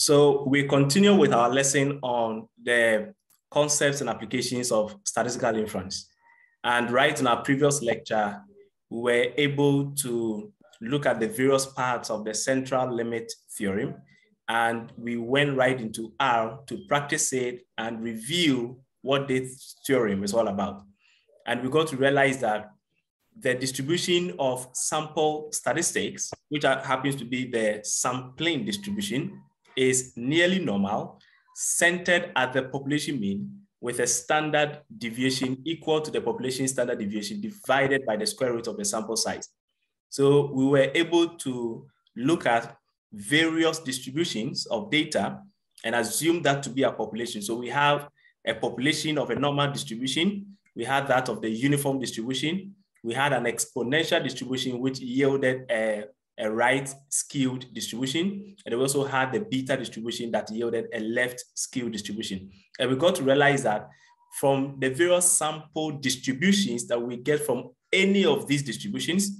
So we continue with our lesson on the concepts and applications of statistical inference. And right in our previous lecture, we were able to look at the various parts of the central limit theorem. And we went right into R to practice it and review what this theorem is all about. And we got to realize that the distribution of sample statistics, which happens to be the sampling distribution, is nearly normal, centered at the population mean with a standard deviation equal to the population standard deviation divided by the square root of the sample size. So we were able to look at various distributions of data and assume that to be a population. So we have a population of a normal distribution. We had that of the uniform distribution. We had an exponential distribution which yielded a right-skewed distribution. And we also had the beta distribution that yielded a left-skewed distribution. And we got to realize that from the various sample distributions that we get from any of these distributions,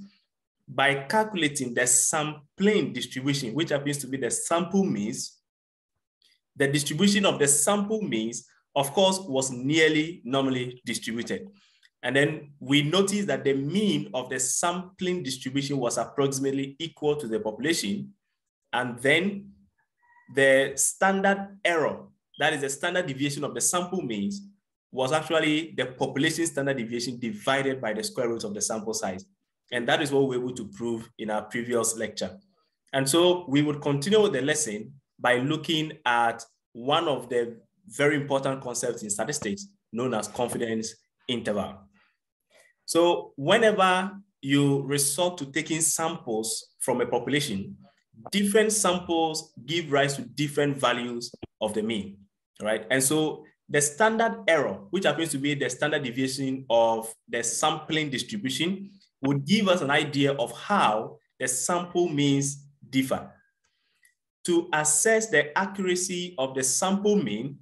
by calculating the sampling distribution, which happens to be the sample means, the distribution of the sample means, of course, was nearly normally distributed. And then we noticed that the mean of the sampling distribution was approximately equal to the population. And then the standard error, that is the standard deviation of the sample means, was actually the population standard deviation divided by the square root of the sample size. And that is what we were able to prove in our previous lecture. And so we would continue with the lesson by looking at one of the very important concepts in statistics known as confidence interval. So whenever you resort to taking samples from a population, different samples give rise to different values of the mean, right? And so the standard error, which happens to be the standard deviation of the sampling distribution, would give us an idea of how the sample means differ. To assess the accuracy of the sample mean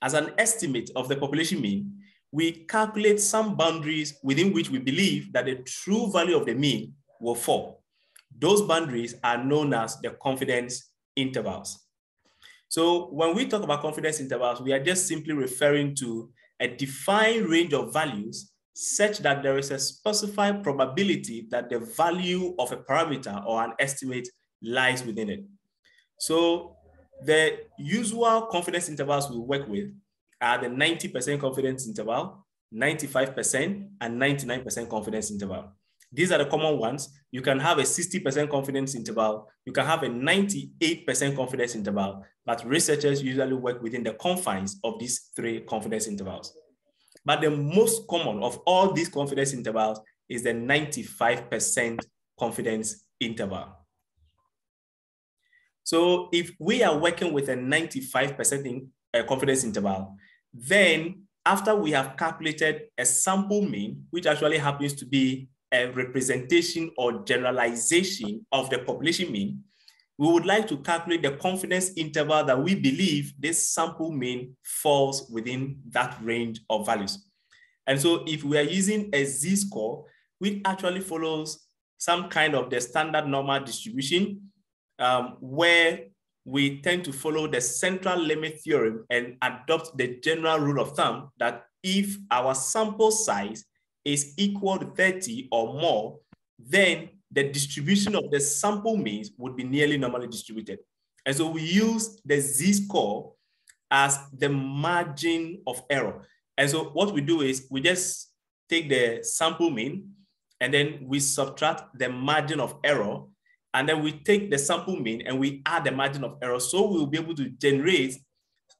as an estimate of the population mean, we calculate some boundaries within which we believe that the true value of the mean will fall. Those boundaries are known as the confidence intervals. So when we talk about confidence intervals, we are just simply referring to a defined range of values such that there is a specified probability that the value of a parameter or an estimate lies within it. So the usual confidence intervals we work with are the 90% confidence interval, 95%, and 99% confidence interval. These are the common ones. You can have a 60% confidence interval. You can have a 98% confidence interval, but researchers usually work within the confines of these three confidence intervals. But the most common of all these confidence intervals is the 95% confidence interval. So if we are working with a 95% confidence interval, then after we have calculated a sample mean, which actually happens to be a representation or generalization of the population mean, we would like to calculate the confidence interval that we believe this sample mean falls within that range of values. And so if we are using a z-score, which actually follows some kind of the standard normal distribution, where we tend to follow the central limit theorem and adopt the general rule of thumb that if our sample size is equal to 30 or more, then the distribution of the sample means would be nearly normally distributed. And so we use the z-score as the margin of error. And so what we do is we just take the sample mean and then we subtract the margin of error. And then we take the sample mean and we add the margin of error. So we'll be able to generate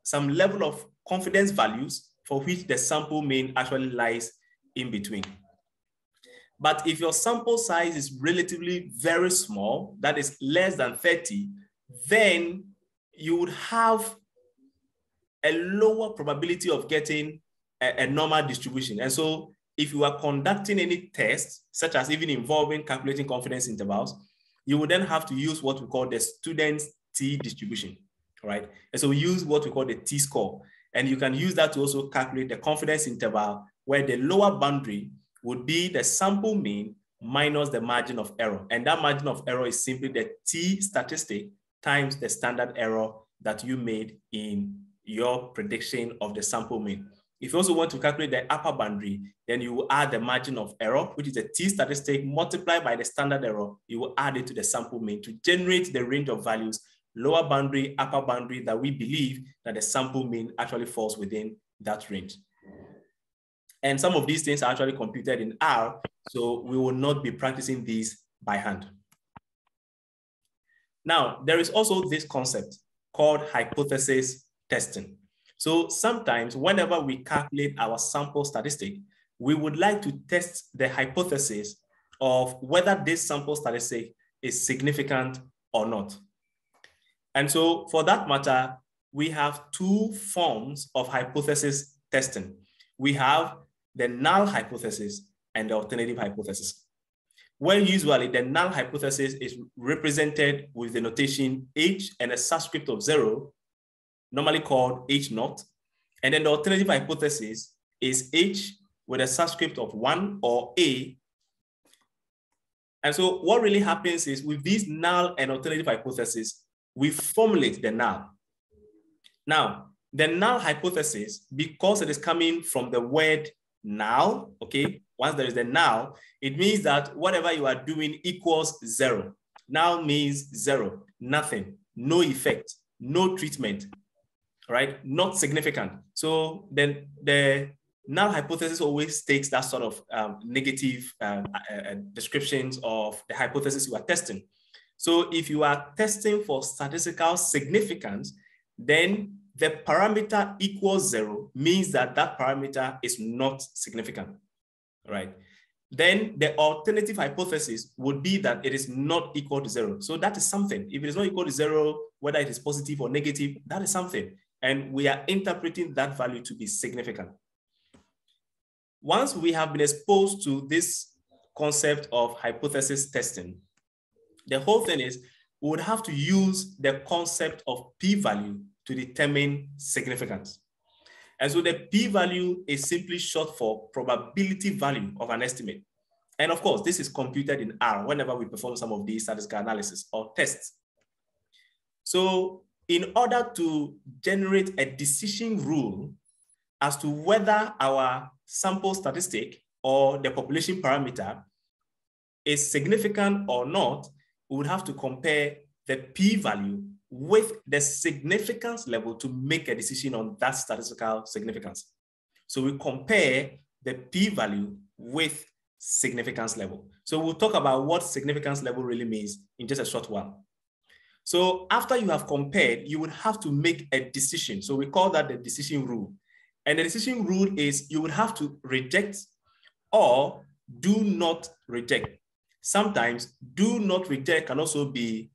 some level of confidence values for which the sample mean actually lies in between. But if your sample size is relatively very small, that is less than 30, then you would have a lower probability of getting a normal distribution. And so if you are conducting any tests, such as even involving calculating confidence intervals, you would then have to use what we call the student's T distribution, right? And so we use what we call the T-score. And you can use that to also calculate the confidence interval where the lower boundary would be the sample mean minus the margin of error. And that margin of error is simply the T statistic times the standard error that you made in your prediction of the sample mean. If you also want to calculate the upper boundary, then you will add the margin of error, which is a t statistic multiplied by the standard error. You will add it to the sample mean to generate the range of values, lower boundary, upper boundary, that we believe that the sample mean actually falls within that range. And some of these things are actually computed in R, so we will not be practicing these by hand. Now, there is also this concept called hypothesis testing. So sometimes whenever we calculate our sample statistic, we would like to test the hypothesis of whether this sample statistic is significant or not. And so for that matter, we have two forms of hypothesis testing. We have the null hypothesis and the alternative hypothesis, where usually the null hypothesis is represented with the notation H and a subscript of 0, normally called H naught. And then the alternative hypothesis is H with a subscript of 1 or A. And so what really happens is, with these null and alternative hypotheses, we formulate the null. Now, the null hypothesis, because it is coming from the word null, okay? Once there is the null, it means that whatever you are doing equals 0. Null means 0, nothing, no effect, no treatment, right? Not significant. So then the null hypothesis always takes that sort of negative descriptions of the hypothesis you are testing. So if you are testing for statistical significance, then the parameter equals 0 means that that parameter is not significant, right? Then the alternative hypothesis would be that it is not equal to 0. So that is something. If it is not equal to 0, whether it is positive or negative, that is something. And we are interpreting that value to be significant. Once we have been exposed to this concept of hypothesis testing, the whole thing is we would have to use the concept of p-value to determine significance. And so the p-value is simply short for probability value of an estimate. And of course, this is computed in R whenever we perform some of these statistical analysis or tests. So in order to generate a decision rule as to whether our sample statistic or the population parameter is significant or not, we would have to compare the p-value with the significance level to make a decision on that statistical significance. So we compare the p-value with significance level. So we'll talk about what significance level really means in just a short while. So after you have compared, you would have to make a decision. So we call that the decision rule. And the decision rule is you would have to reject or do not reject. Sometimes do not reject can also be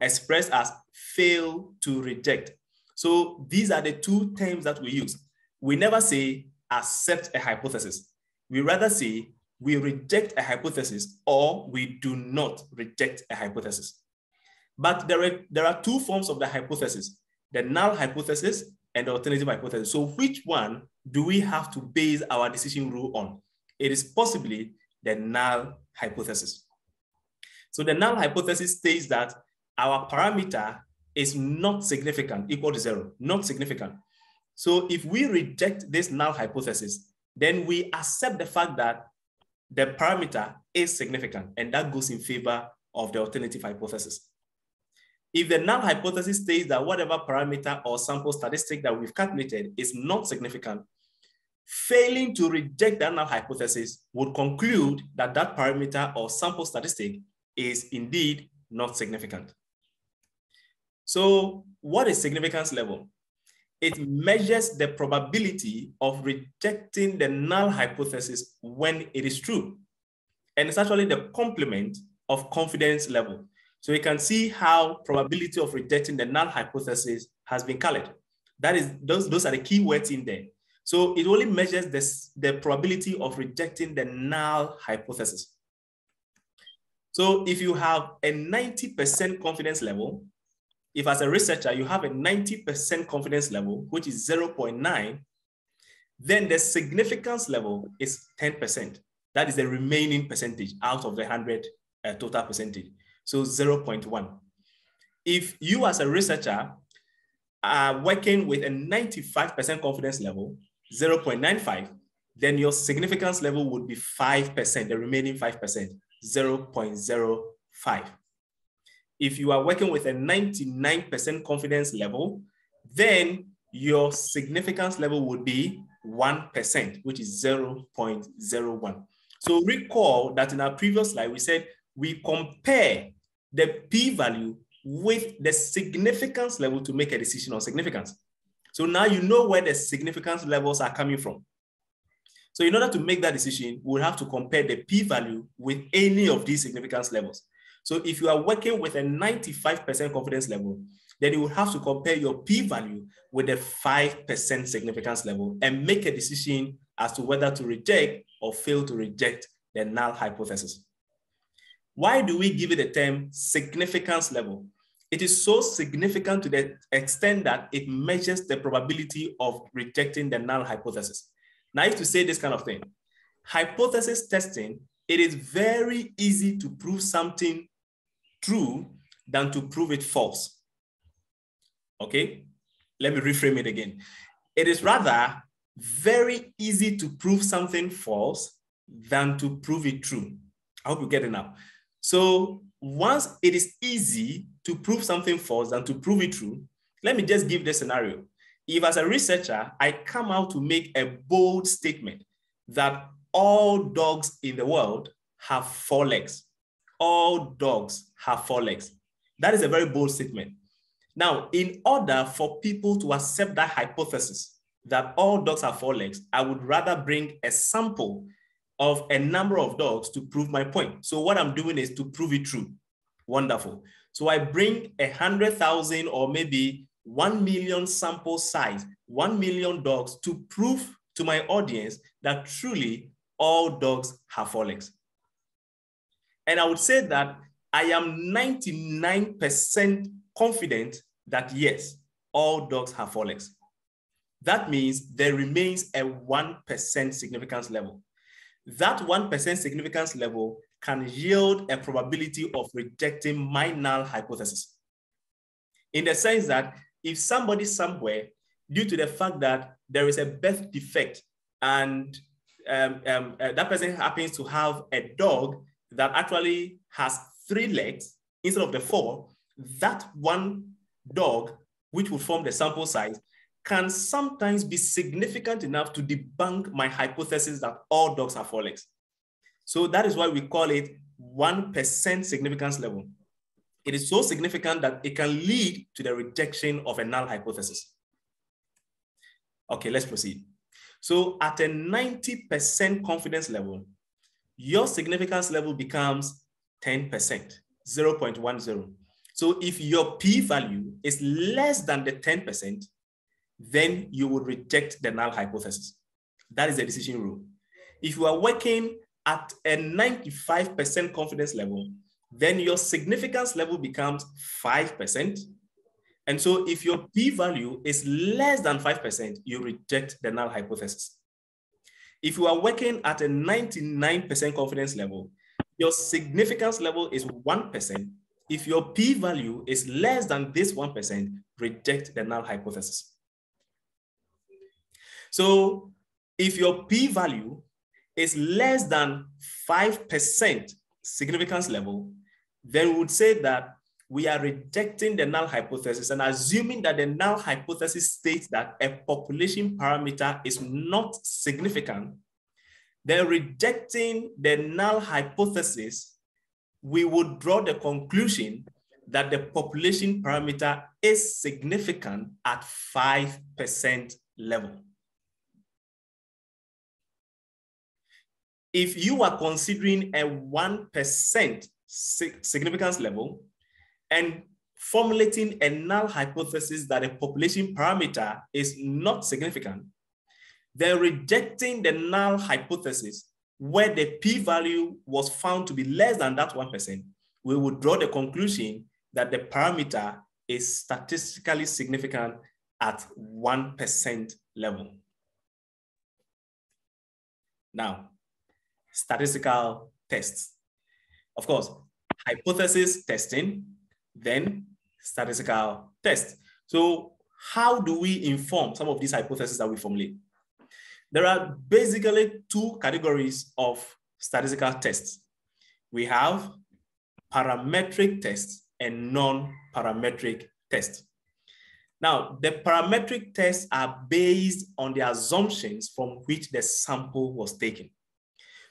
expressed as fail to reject. So these are the two terms that we use. We never say accept a hypothesis. We rather say we reject a hypothesis or we do not reject a hypothesis. But there are two forms of the hypothesis, the null hypothesis and the alternative hypothesis. So which one do we have to base our decision rule on? It is possibly the null hypothesis. So the null hypothesis states that our parameter is not significant, equal to 0, not significant. So if we reject this null hypothesis, then we accept the fact that the parameter is significant, and that goes in favor of the alternative hypothesis. If the null hypothesis states that whatever parameter or sample statistic that we've calculated is not significant, failing to reject that null hypothesis would conclude that that parameter or sample statistic is indeed not significant. So what is significance level? It measures the probability of rejecting the null hypothesis when it is true. And it's actually the complement of confidence level. So you can see how probability of rejecting the null hypothesis has been colored. That is, those are the key words in there. So it only measures the probability of rejecting the null hypothesis. So if you have a 90% confidence level, if as a researcher you have a 90% confidence level, which is 0.9, then the significance level is 10%. That is the remaining percentage out of the 100 total percentage. So 0.1. If you as a researcher are working with a 95% confidence level, 0.95, then your significance level would be 5%, the remaining 5%, 0.05. If you are working with a 99% confidence level, then your significance level would be 1%, which is 0.01. So recall that in our previous slide, we said we compare the p-value with the significance level to make a decision on significance. So now you know where the significance levels are coming from. So in order to make that decision, we'll have to compare the p-value with any of these significance levels. So if you are working with a 95% confidence level, then you will have to compare your p-value with a 5% significance level and make a decision as to whether to reject or fail to reject the null hypothesis. Why do we give it the term significance level? It is so significant to the extent that it measures the probability of rejecting the null hypothesis. Now, to say this kind of thing, hypothesis testing, it is very easy to prove something true than to prove it false. Okay, let me reframe it again. It is rather very easy to prove something false than to prove it true. I hope you get it now. So once it is easy to prove something false than to prove it true, let me just give this scenario. If as a researcher, I come out to make a bold statement that all dogs in the world have four legs. All dogs have four legs. That is a very bold statement. Now, in order for people to accept that hypothesis that all dogs have four legs, I would rather bring a sample of a number of dogs to prove my point. So what I'm doing is to prove it true. Wonderful. So I bring 100,000 or maybe 1 million sample size, 1 million dogs to prove to my audience that truly all dogs have four legs. And I would say that I am 99% confident that yes, all dogs have four legs. That means there remains a 1% significance level. That 1% significance level can yield a probability of rejecting my null hypothesis. In the sense that if somebody somewhere, due to the fact that there is a birth defect and that person happens to have a dog that actually has 3 legs instead of the 4, that one dog, which would form the sample size, can sometimes be significant enough to debunk my hypothesis that all dogs have 4 legs. So that is why we call it 1% significance level. It is so significant that it can lead to the rejection of a null hypothesis. Okay, let's proceed. So at a 90% confidence level, your significance level becomes 10%, 0.10. So if your p-value is less than the 10%, then you will reject the null hypothesis. That is the decision rule. If you are working at a 95% confidence level, then your significance level becomes 5%. And so if your p-value is less than 5%, you reject the null hypothesis. If you are working at a 99% confidence level, your significance level is 1%. If your p-value is less than this 1%, reject the null hypothesis. So if your p-value is less than 5% significance level, then we would say that we are rejecting the null hypothesis and assuming that the null hypothesis states that a population parameter is not significant. Then rejecting the null hypothesis, we would draw the conclusion that the population parameter is significant at 5% level. If you are considering a 1% significance level and formulating a null hypothesis that a population parameter is not significant, then rejecting the null hypothesis where the p-value was found to be less than that 1%, we would draw the conclusion that the parameter is statistically significant at 1% level. Now, statistical tests. Of course, hypothesis testing, then statistical tests. So how do we inform some of these hypotheses that we formulate? There are basically two categories of statistical tests. We have parametric tests and non-parametric tests. Now, the parametric tests are based on the assumptions from which the sample was taken.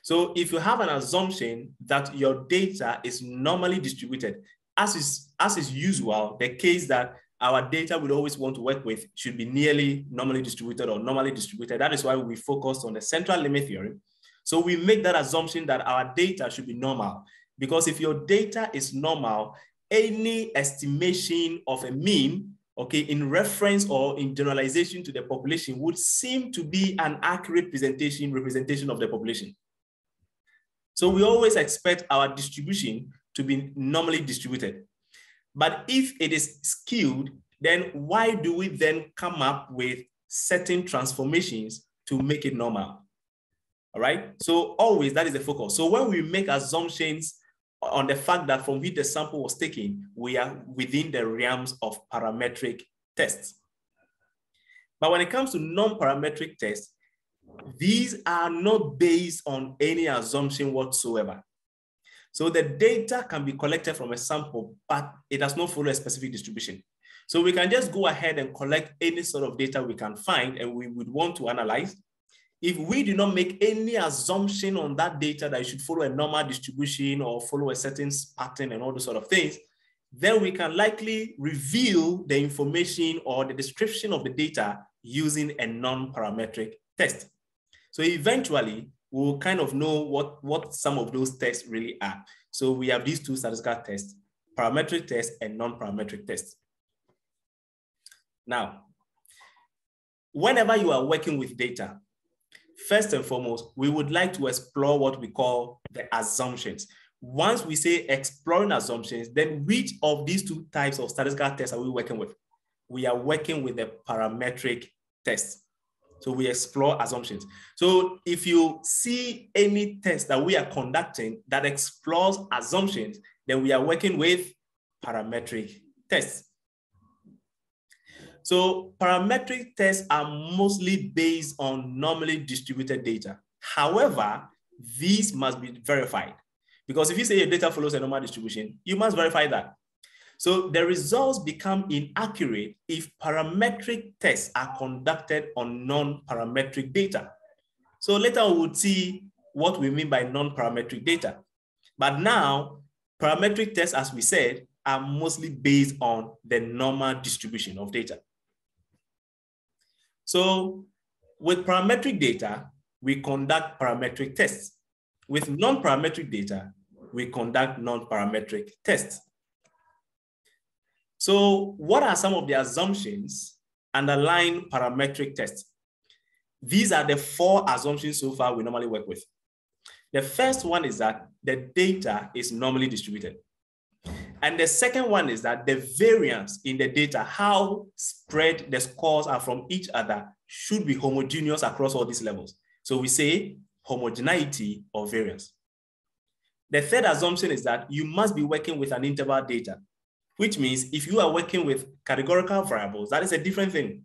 So if you have an assumption that your data is normally distributed, as is usual, the case that our data we always want to work with should be nearly normally distributed or normally distributed. That is why we focused on the central limit theorem. So we make that assumption that our data should be normal, because if your data is normal, any estimation of a mean, okay, in reference or in generalization to the population would seem to be an accurate representation of the population. So we always expect our distribution to be normally distributed. But if it is skewed, then why do we then come up with certain transformations to make it normal? All right, so always that is the focus. So when we make assumptions on the fact that from which the sample was taken, we are within the realms of parametric tests. But when it comes to non-parametric tests, these are not based on any assumption whatsoever. So the data can be collected from a sample, but it does not follow a specific distribution. So we can just go ahead and collect any sort of data we can find and we would want to analyze. If we do not make any assumption on that data that it should follow a normal distribution or follow a certain pattern and all those sort of things, then we can likely reveal the information or the description of the data using a non-parametric test. So eventually, we'll kind of know what some of those tests really are. So we have these two statistical tests, parametric tests and non-parametric tests. Now, whenever you are working with data, first and foremost, we would like to explore what we call the assumptions. Once we say exploring assumptions, then which of these two types of statistical tests are we working with? We are working with the parametric tests. So we explore assumptions. So if you see any test that we are conducting that explores assumptions, then we are working with parametric tests. So parametric tests are mostly based on normally distributed data. However, these must be verified, because if you say your data follows a normal distribution, you must verify that. So the results become inaccurate if parametric tests are conducted on non-parametric data. So later we'll see what we mean by non-parametric data. But now, parametric tests, as we said, are mostly based on the normal distribution of data. So with parametric data, we conduct parametric tests. With non-parametric data, we conduct non-parametric tests. So what are some of the assumptions underlying parametric tests? These are the four assumptions so far we normally work with. The first one is that the data is normally distributed. And the second one is that the variance in the data, how spread the scores are from each other, should be homogeneous across all these levels. So we say homogeneity or variance. The third assumption is that you must be working with an interval data, which means if you are working with categorical variables, that is a different thing.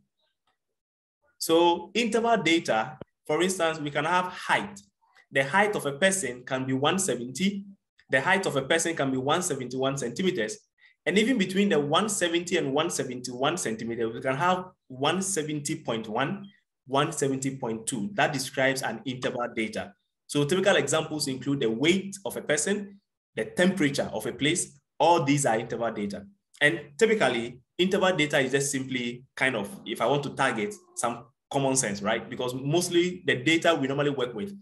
So interval data, for instance, we can have height. The height of a person can be 170. The height of a person can be 171 centimeters. And even between the 170 and 171 centimeters, we can have 170.1, 170.2. That describes an interval data. So typical examples include the weight of a person, the temperature of a place. All these are interval data. And typically, interval data is just simply kind of, if I want to target some common sense, right? Because mostly the data we normally work with,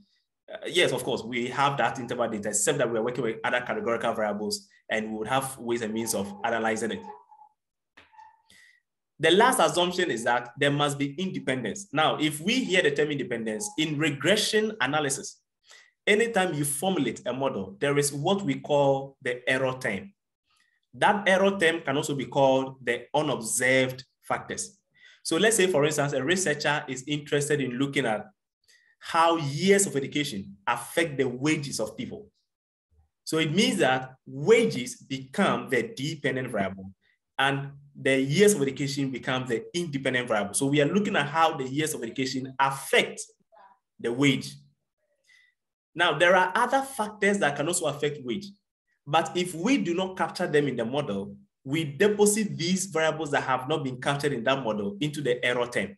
yes, of course, we have that interval data, except that we're working with other categorical variables and we would have ways and means of analyzing it. The last assumption is that there must be independence. Now, if we hear the term independence in regression analysis, anytime you formulate a model, there is what we call the error term. That error term can also be called the unobserved factors. So let's say, for instance, a researcher is interested in looking at how years of education affect the wages of people. So it means that wages become the dependent variable and the years of education becomes the independent variable. So we are looking at how the years of education affect the wage. Now, there are other factors that can also affect wage, but if we do not capture them in the model, we deposit these variables that have not been captured in that model into the error term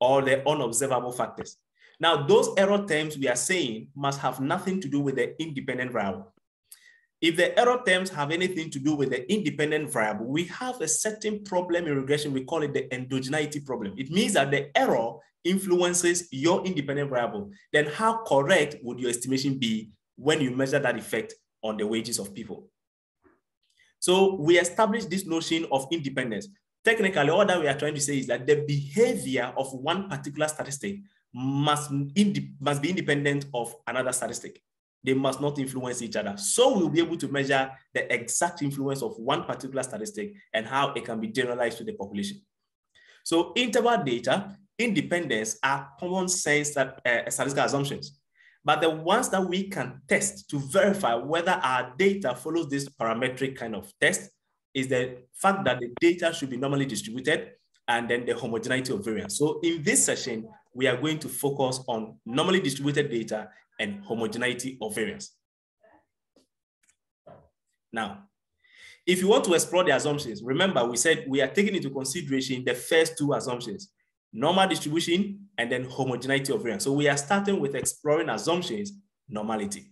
or the unobservable factors. Now, those error terms we are saying must have nothing to do with the independent variable. If the error terms have anything to do with the independent variable, we have a certain problem in regression. We call it the endogeneity problem. It means that the error influences your independent variable. Then how correct would your estimation be when you measure that effect on the wages of people? So we established this notion of independence. Technically, all that we are trying to say is that the behavior of one particular statistic must be independent of another statistic. They must not influence each other. So we'll be able to measure the exact influence of one particular statistic and how it can be generalized to the population. So interval data, independence are common sense statistical assumptions, but the ones that we can test to verify whether our data follows this parametric kind of test is the fact that the data should be normally distributed and then the homogeneity of variance. So in this session, we are going to focus on normally distributed data and homogeneity of variance. Now, if you want to explore the assumptions, remember we said we are taking into consideration the first two assumptions, normal distribution and then homogeneity of variance. So we are starting with exploring assumptions, normality.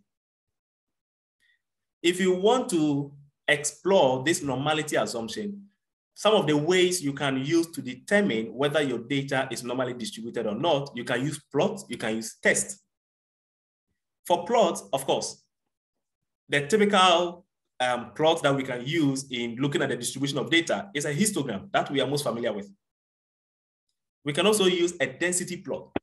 If you want to explore this normality assumption, some of the ways you can use to determine whether your data is normally distributed or not, you can use plots, you can use tests. For plots, of course, the typical plot that we can use in looking at the distribution of data is a histogram that we are most familiar with. We can also use a density plot.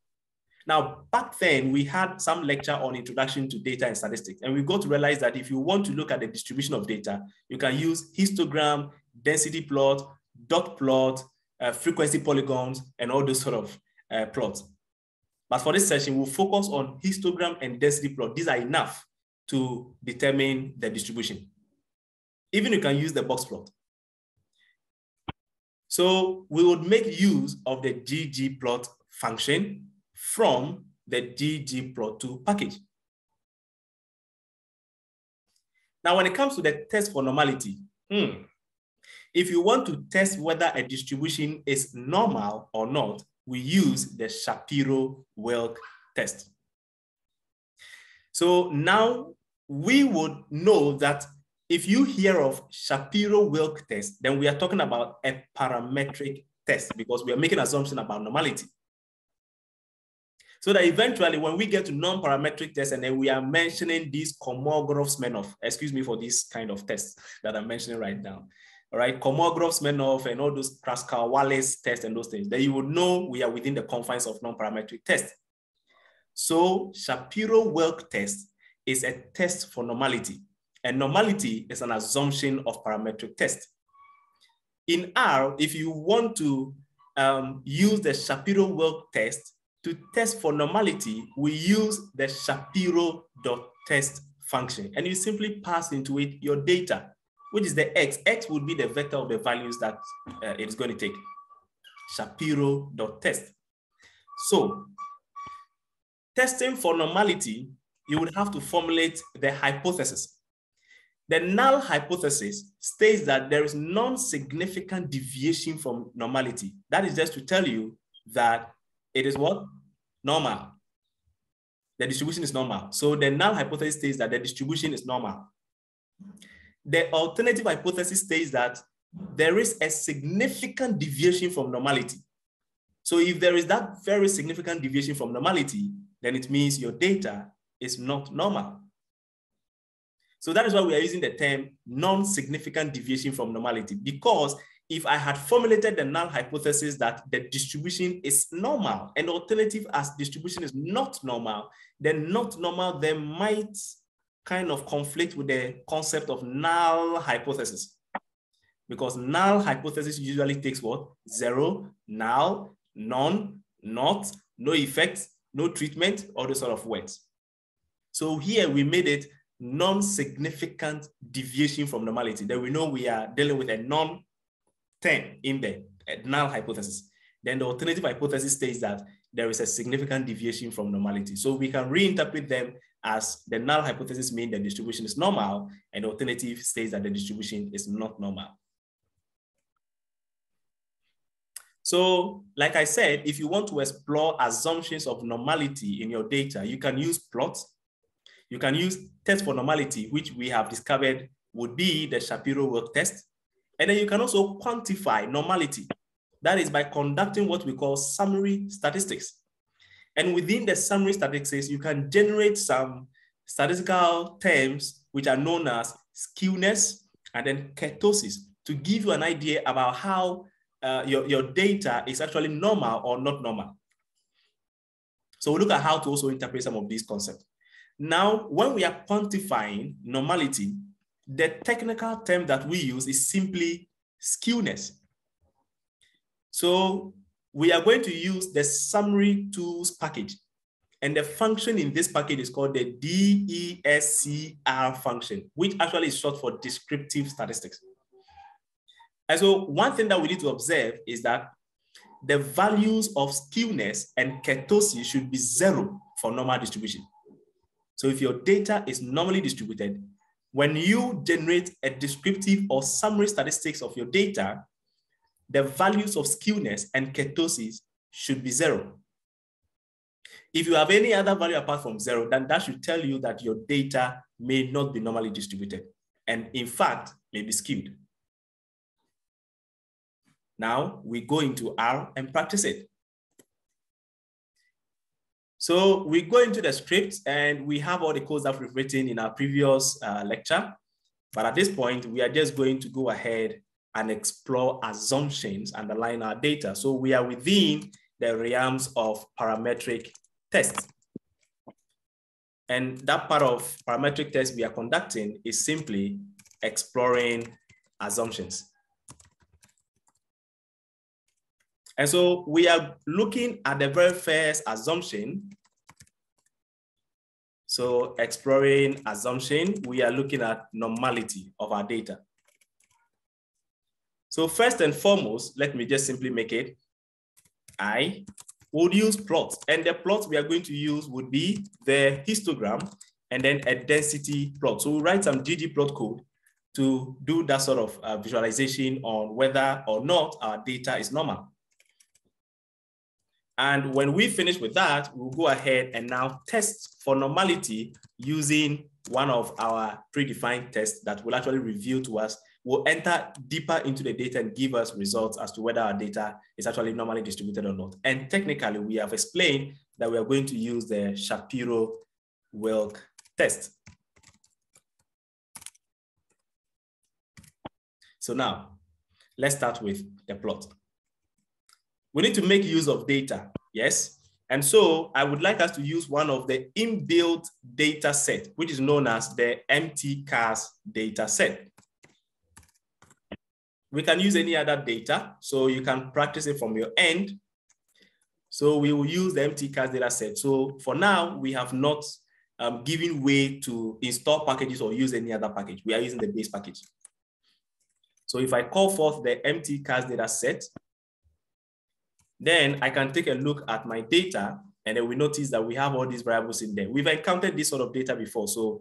Now, back then, we had some lecture on introduction to data and statistics, and we got to realize that if you want to look at the distribution of data, you can use histogram, density plot, dot plot, frequency polygons, and all those sort of plots. But for this session, we'll focus on histogram and density plot. These are enough to determine the distribution. Even you can use the box plot. So we would make use of the ggplot function from the ggplot2 package. Now, when it comes to the test for normality, if you want to test whether a distribution is normal or not, we use the Shapiro-Wilk test. So now we would know that if you hear of Shapiro-Wilk test, then we are talking about a parametric test because we are making an assumption about normality. So that eventually when we get to non-parametric tests and then we are mentioning these Kolmogorov-Smirnov, excuse me for this kind of tests that I'm mentioning right now. All right, Kolmogorov-Smirnov and all those Kruskal-Wallis tests and those things, then you would know we are within the confines of non-parametric tests. So Shapiro-Wilk test is a test for normality, and normality is an assumption of parametric test. In R, if you want to use the Shapiro-Wilk test to test for normality, we use the Shapiro.test function, and you simply pass into it your data, which is the X. X would be the vector of the values that it's going to take. Shapiro.test. So testing for normality, you would have to formulate the hypothesis. The null hypothesis states that there is non-significant deviation from normality. That is just to tell you that it is what? Normal. The distribution is normal. So the null hypothesis states that the distribution is normal. The alternative hypothesis states that there is a significant deviation from normality. So if there is that very significant deviation from normality, then it means your data is not normal. So that is why we are using the term non-significant deviation from normality, because if I had formulated the null hypothesis that the distribution is normal and alternative as distribution is not normal, then not normal then might kind of conflict with the concept of null hypothesis, because null hypothesis usually takes what? Zero, null, none, not, no effect, no treatment, all those sort of words. So here we made it non-significant deviation from normality, then we know we are dealing with a non-term in the null hypothesis. Then the alternative hypothesis states that there is a significant deviation from normality. So we can reinterpret them as the null hypothesis means the distribution is normal, and the alternative states that the distribution is not normal. So, like I said, if you want to explore assumptions of normality in your data, you can use plots. You can use test for normality, which we have discovered would be the Shapiro-Wilk test. And then you can also quantify normality. That is by conducting what we call summary statistics. And within the summary statistics, you can generate some statistical terms which are known as skewness and then kurtosis to give you an idea about how your data is actually normal or not normal. So we'll look at how to also interpret some of these concepts. Now, when we are quantifying normality, the technical term that we use is simply skewness. So we are going to use the summary tools package. And the function in this package is called the DESCR function, which actually is short for descriptive statistics. And so one thing that we need to observe is that the values of skewness and kurtosis should be zero for normal distribution. So if your data is normally distributed, when you generate a descriptive or summary statistics of your data, the values of skewness and kurtosis should be zero. If you have any other value apart from zero, then that should tell you that your data may not be normally distributed and in fact may be skewed. Now we go into R and practice it. So we go into the script and we have all the codes that we've written in our previous lecture. But at this point, we are just going to go ahead and explore assumptions underlying our data. So we are within the realms of parametric tests. And that part of parametric tests we are conducting is simply exploring assumptions. And so we are looking at the very first assumption. So exploring assumption, we are looking at normality of our data. So first and foremost, let me just simply make it. I would use plots, and the plots we are going to use would be the histogram and then a density plot. So we'll write some ggplot code to do that sort of visualization on whether or not our data is normal. And when we finish with that, we'll go ahead and now test for normality using one of our predefined tests that will actually reveal to us. We'll enter deeper into the data and give us results as to whether our data is actually normally distributed or not. And technically, we have explained that we are going to use the Shapiro-Wilk test. So now, let's start with the plot. We need to make use of data, yes? And so I would like us to use one of the inbuilt data set, which is known as the MTCAS data set. We can use any other data, so you can practice it from your end. So we will use the MTCAS data set. So for now, we have not given way to install packages or use any other package. We are using the base package. So if I call forth the MTCAS data set, then I can take a look at my data, and then we notice that we have all these variables in there. We've encountered this sort of data before, so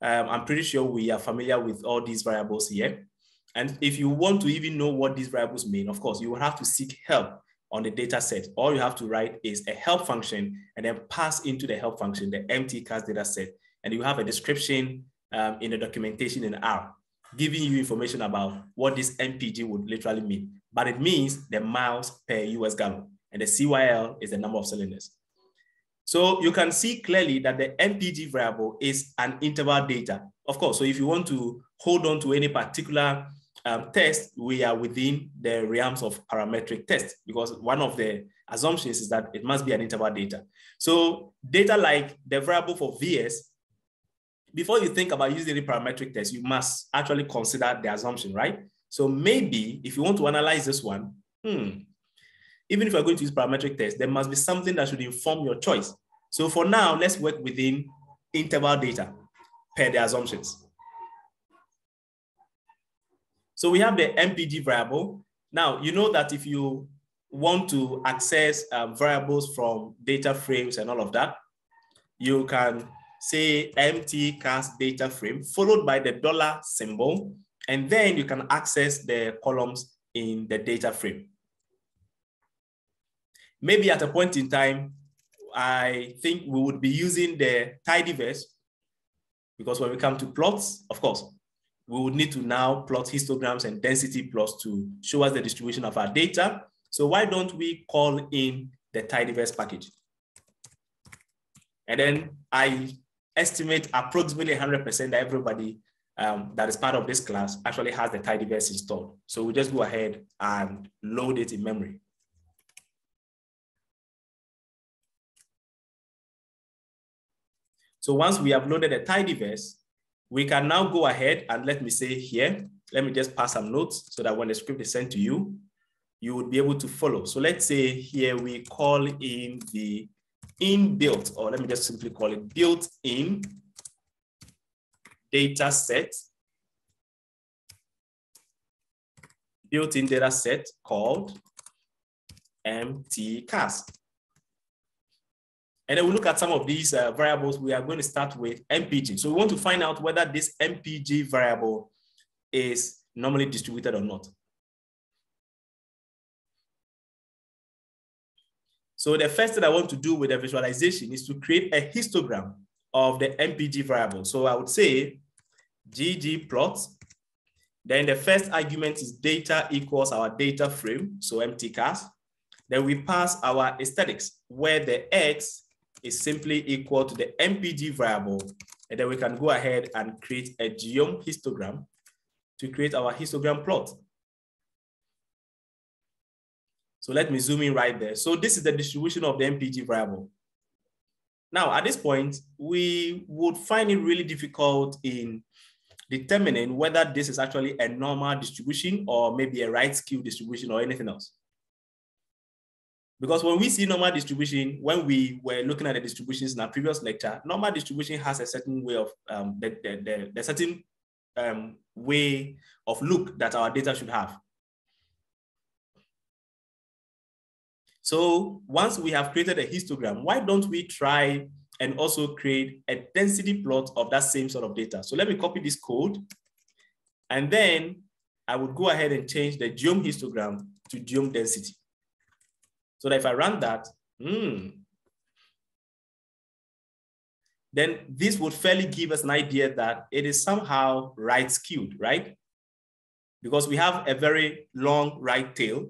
I'm pretty sure we are familiar with all these variables here. And if you want to even know what these variables mean, of course, you will have to seek help on the data set. All you have to write is a help function and then pass into the help function, the MTCAS data set. And you have a description in the documentation in R, giving you information about what this MPG would literally mean. But it means the miles per US gallon. And the CYL is the number of cylinders. So you can see clearly that the MPG variable is an interval data. Of course, so if you want to hold on to any particular test, we are within the realms of parametric tests, because one of the assumptions is that it must be an interval data. So data like the variable for VS, before you think about using any parametric test, you must actually consider the assumption, right? So maybe if you want to analyze this one, even if you're going to use parametric tests, there must be something that should inform your choice. So for now, let's work within interval data. per the assumptions. So we have the MPG variable. Now, you know that if you want to access variables from data frames and all of that, you can say empty cast data frame followed by the dollar symbol, and then you can access the columns in the data frame. Maybe at a point in time, I think we would be using the tidyverse, because when we come to plots, of course, we would need to now plot histograms and density plots to show us the distribution of our data. So why don't we call in the tidyverse package? And then I estimate approximately 100% that everybody that is part of this class actually has the tidyverse installed. So we'll just go ahead and load it in memory. So once we have loaded the tidyverse, we can now go ahead and let me say here, let me just pass some notes so that when the script is sent to you, you would be able to follow. So let's say here we call in the inbuilt, or let me just simply call it built-in data set. Built-in data set called mtcast. And then we look at some of these variables. We are going to start with MPG. So we want to find out whether this MPG variable is normally distributed or not. So the first thing I want to do with the visualization is to create a histogram of the MPG variable. So I would say ggplot. Then the first argument is data equals our data frame, so mtcast. Then we pass our aesthetics, where the x is simply equal to the MPG variable. And then we can go ahead and create a geom histogram to create our histogram plot. So let me zoom in right there. So this is the distribution of the MPG variable. Now, at this point, we would find it really difficult in determining whether this is actually a normal distribution or maybe a right skew distribution or anything else. Because when we see normal distribution, when we were looking at the distributions in our previous lecture, normal distribution has a certain way of the certain way of look that our data should have. So once we have created a histogram, why don't we try and also create a density plot of that same sort of data? So let me copy this code, and then I would go ahead and change the geom histogram to geom density. So that if I run that, then this would fairly give us an idea that it is somehow right skewed, right? Because we have a very long right tail.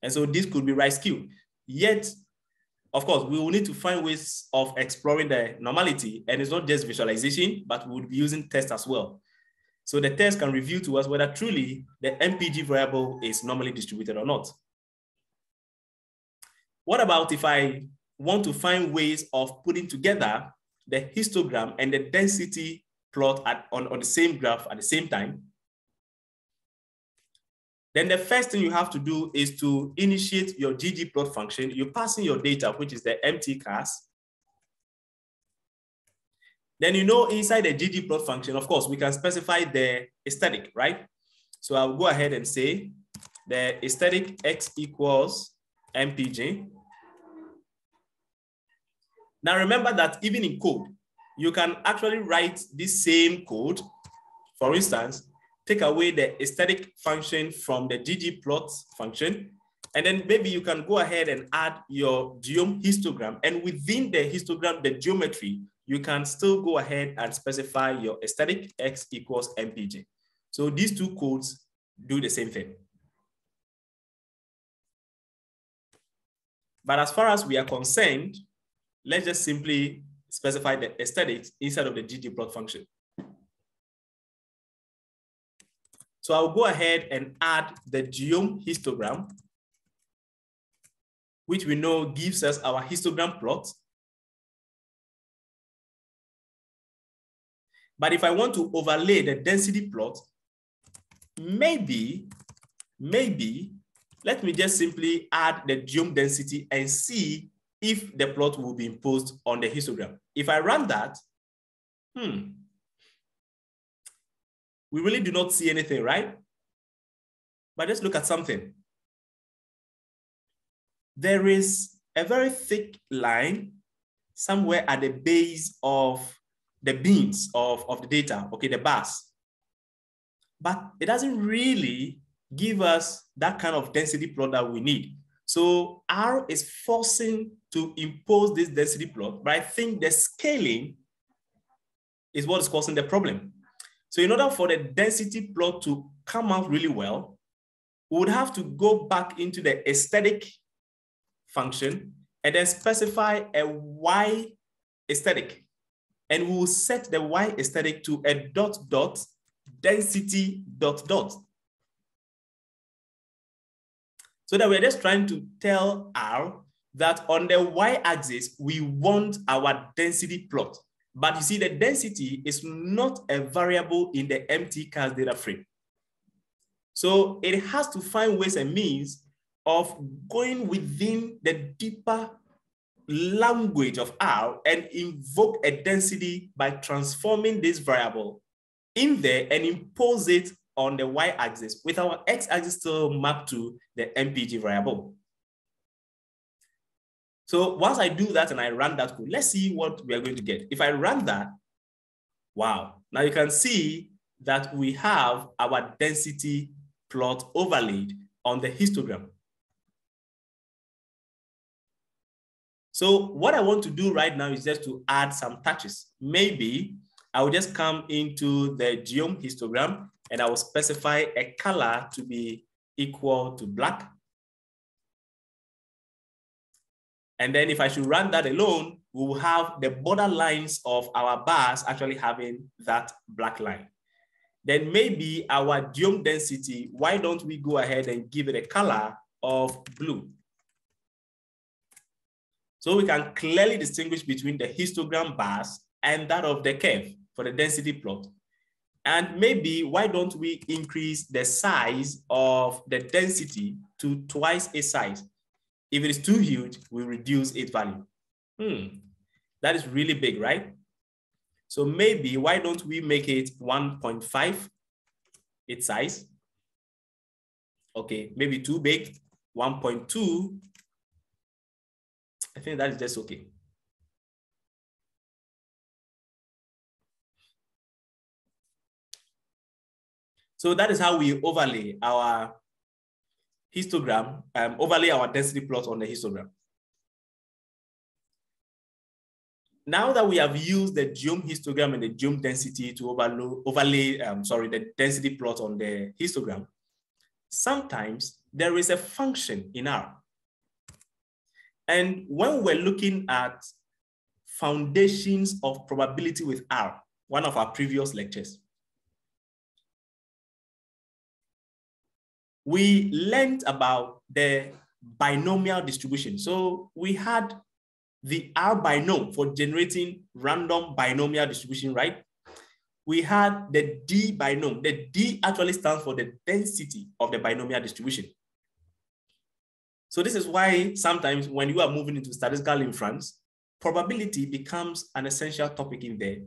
And so this could be right skewed. Yet, of course, we will need to find ways of exploring the normality. And it's not just visualization, but we would be using tests as well. So the test can reveal to us whether truly the MPG variable is normally distributed or not. What about if I want to find ways of putting together the histogram and the density plot on the same graph at the same time? Then the first thing you have to do is to initiate your ggplot function. You pass in your data, which is the mtcast. Then you know inside the ggplot function, of course, we can specify the aesthetic, right? So I'll go ahead and say the aesthetic x equals mpg. Now remember that even in code, you can actually write this same code. For instance, take away the aesthetic function from the ggplot function, and then maybe you can go ahead and add your geom histogram, and within the histogram, the geometry, you can still go ahead and specify your aesthetic x equals mpg. So these two codes do the same thing. But as far as we are concerned, let's just simply specify the aesthetics inside of the ggplot function. So I'll go ahead and add the geom histogram, which we know gives us our histogram plot. But if I want to overlay the density plot, maybe, let me just simply add the geom density and see if the plot will be imposed on the histogram. If I run that, we really do not see anything, right? But let's look at something. There is a very thick line somewhere at the base of the beams of the data, okay, the bars. But it doesn't really give us that kind of density plot that we need. So R is forcing to impose this density plot, but I think the scaling is what is causing the problem. So in order for the density plot to come out really well, we would have to go back into the aesthetic function and then specify a Y aesthetic. And we will set the Y aesthetic to a dot dot density dot dot. So that we're just trying to tell R that on the y-axis, we want our density plot. But you see, the density is not a variable in the empty cars data frame. So it has to find ways and means of going within the deeper language of R and invoke a density by transforming this variable in there and impose it on the y-axis with our x-axis still mapped to the MPG variable. So once I do that and I run that code, let's see what we are going to get. If I run that, wow. Now you can see that we have our density plot overlaid on the histogram. So what I want to do right now is just to add some touches. Maybe I will just come into the geom histogram and I will specify a color to be equal to black. And then if I should run that alone, we will have the border lines of our bars actually having that black line. Then maybe our geom density, why don't we go ahead and give it a color of blue? So we can clearly distinguish between the histogram bars and that of the curve for the density plot. And maybe why don't we increase the size of the density to twice its size? If it is too huge, we reduce its value. That is really big, right? So maybe why don't we make it 1.5 its size? Okay, maybe too big, 1.2. I think that is just okay. So that is how we overlay our histogram, overlay our density plot on the histogram. Now that we have used the geom histogram and the geom density to overlay the density plot on the histogram, sometimes there is a function in R. And when we're looking at foundations of probability with R, one of our previous lectures, we learned about the binomial distribution. So we had the R binom for generating random binomial distribution, right? We had the D binom. The D actually stands for the density of the binomial distribution. So this is why sometimes when you are moving into statistical inference, probability becomes an essential topic in there.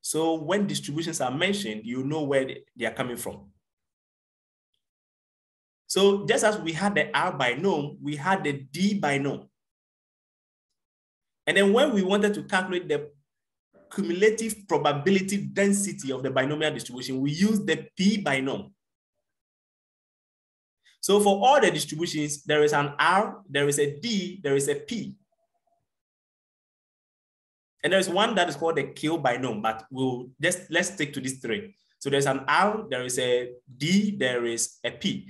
So when distributions are mentioned, you know where they are coming from. So just as we had the R binom, we had the D binom. And then when we wanted to calculate the cumulative probability density of the binomial distribution, we used the P binom. So for all the distributions, there is an R, there is a D, there is a P. And there is one that is called the Q binom, but let's stick to these three. So there's an R, there is a D, there is a P.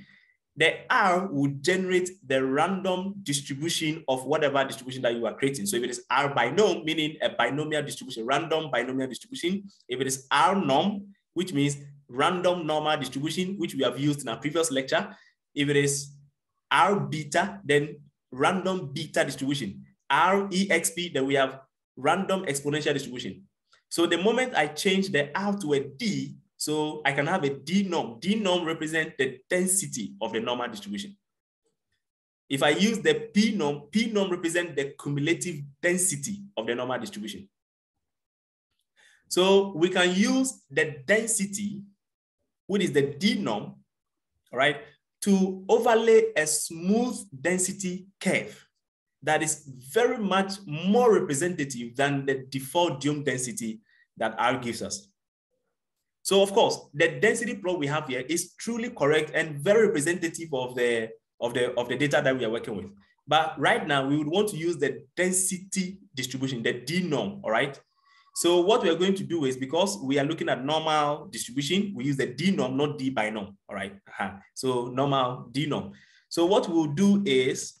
The R would generate the random distribution of whatever distribution that you are creating. So if it is R binom, meaning a binomial distribution, random binomial distribution. If it is R norm, which means random normal distribution, which we have used in our previous lecture. If it is R beta, then random beta distribution. R exp, then we have random exponential distribution. So the moment I change the R to a D, so I can have a D norm. D norm represents the density of the normal distribution. If I use the P norm represents the cumulative density of the normal distribution. So we can use the density, which is the denom, right, to overlay a smooth density curve that is very much more representative than the default DOM density that R gives us. So of course, the density plot we have here is truly correct and very representative of the data that we are working with. But right now, we would want to use the density distribution, the denom, all right? So what we're going to do is, because we are looking at normal distribution, we use the denom, not d binom, all right? So normal denom. So what we'll do is,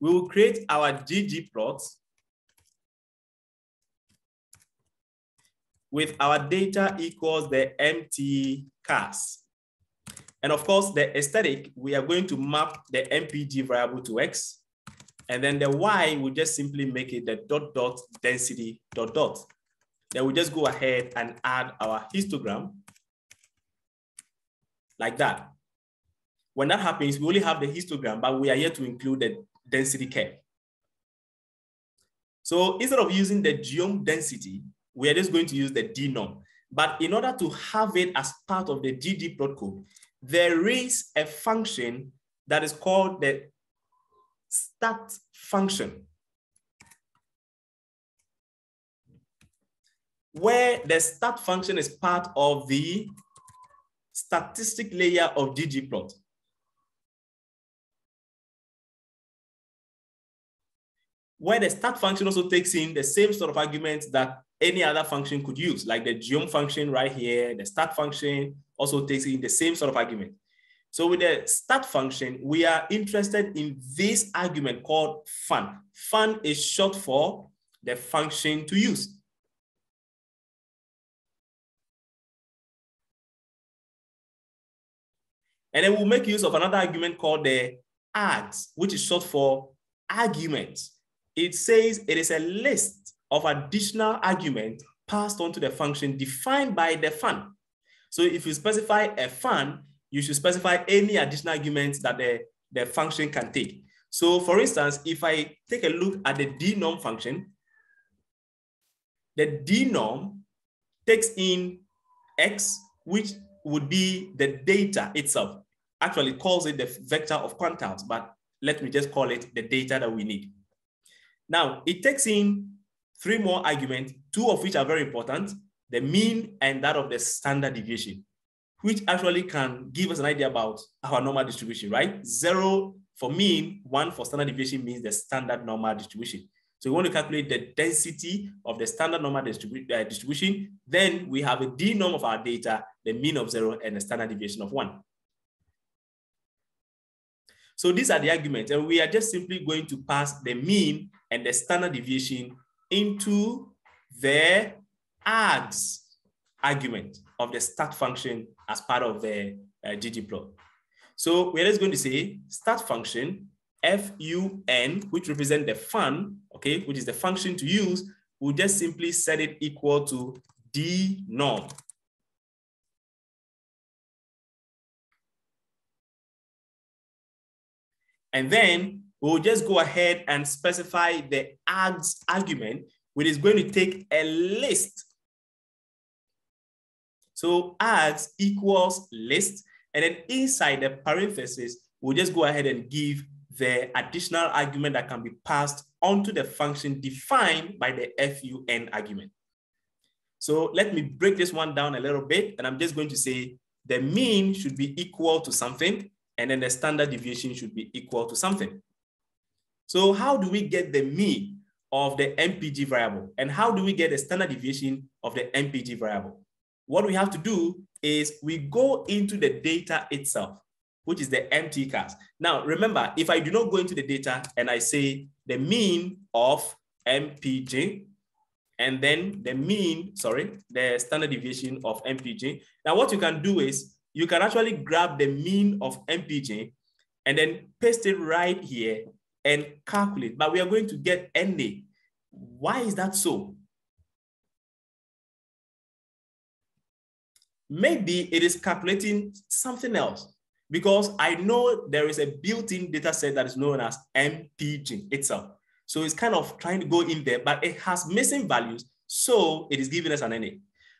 we will create our ggplots with our data equals the empty cars. And of course, the aesthetic, we are going to map the MPG variable to X. And then the Y will just simply make it the dot, dot, density, dot, dot. Then we'll just go ahead and add our histogram like that. When that happens, we only have the histogram, but we are yet to include the density curve. So instead of using the geom density, we are just going to use the denom. But in order to have it as part of the ggplot code, there is a function that is called the stat function, where the stat function is part of the statistic layer of ggplot. Where the stat function also takes in the same sort of arguments that any other function could use, like the geom function right here, the stat function also takes in the same sort of argument. So with the stat function, we are interested in this argument called fun. Fun is short for the function to use. And then we'll make use of another argument called the args, which is short for argument. It says it is a list of additional arguments passed on to the function defined by the fun. So if you specify a fun, you should specify any additional arguments that the function can take. So for instance, if I take a look at the denom function, the denom takes in X, which would be the data itself. Actually calls it the vector of quantiles, but let me just call it the data that we need. Now it takes in three more arguments, two of which are very important, the mean and that of the standard deviation, which actually can give us an idea about our normal distribution, right? 0 for mean, 1 for standard deviation means the standard normal distribution. So we want to calculate the density of the standard normal distribution. Then we have a denom of our data, the mean of 0 and the standard deviation of 1. So these are the arguments, and we are just simply going to pass the mean and the standard deviation into the args argument of the stat function as part of the ggplot. So we're just going to say stat function fun, which represents the fun, okay, which is the function to use. We'll just simply set it equal to denom. And then we'll just go ahead and specify the args argument, which is going to take a list. So args equals list, and then inside the parenthesis, we'll just go ahead and give the additional argument that can be passed onto the function defined by the fun argument. So let me break this one down a little bit, and I'm just going to say the mean should be equal to something, and then the standard deviation should be equal to something. So how do we get the mean of the MPG variable? And how do we get the standard deviation of the MPG variable? What we have to do is we go into the data itself, which is the empty cars. Now, remember, if I do not go into the data and I say the mean of MPG, and then the mean, sorry, the standard deviation of MPG. Now, what you can do is you can actually grab the mean of MPG and then paste it right here and calculate, but we are going to get NA. Why is that so? Maybe it is calculating something else, because I know there is a built-in data set that is known as MPG itself. So it's kind of trying to go in there, but it has missing values. So it is giving us an NA.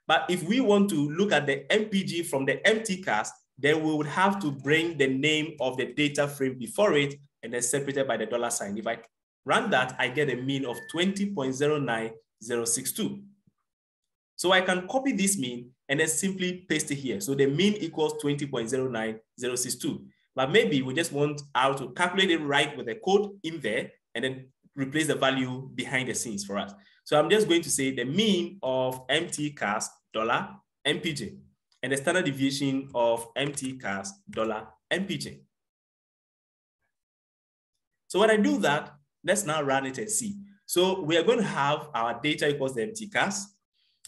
But if we want to look at the MPG from the empty cast, then we would have to bring the name of the data frame before it and then separated by the dollar sign. If I run that, I get a mean of 20.09062. So I can copy this mean and then simply paste it here. So the mean equals 20.09062. But maybe we just want R to calculate it right with the code in there and then replace the value behind the scenes for us. So I'm just going to say the mean of MT cast dollar MPJ and the standard deviation of MT cast dollar MPJ. So when I do that, let's now run it and see. So we are going to have our data equals the MT cast.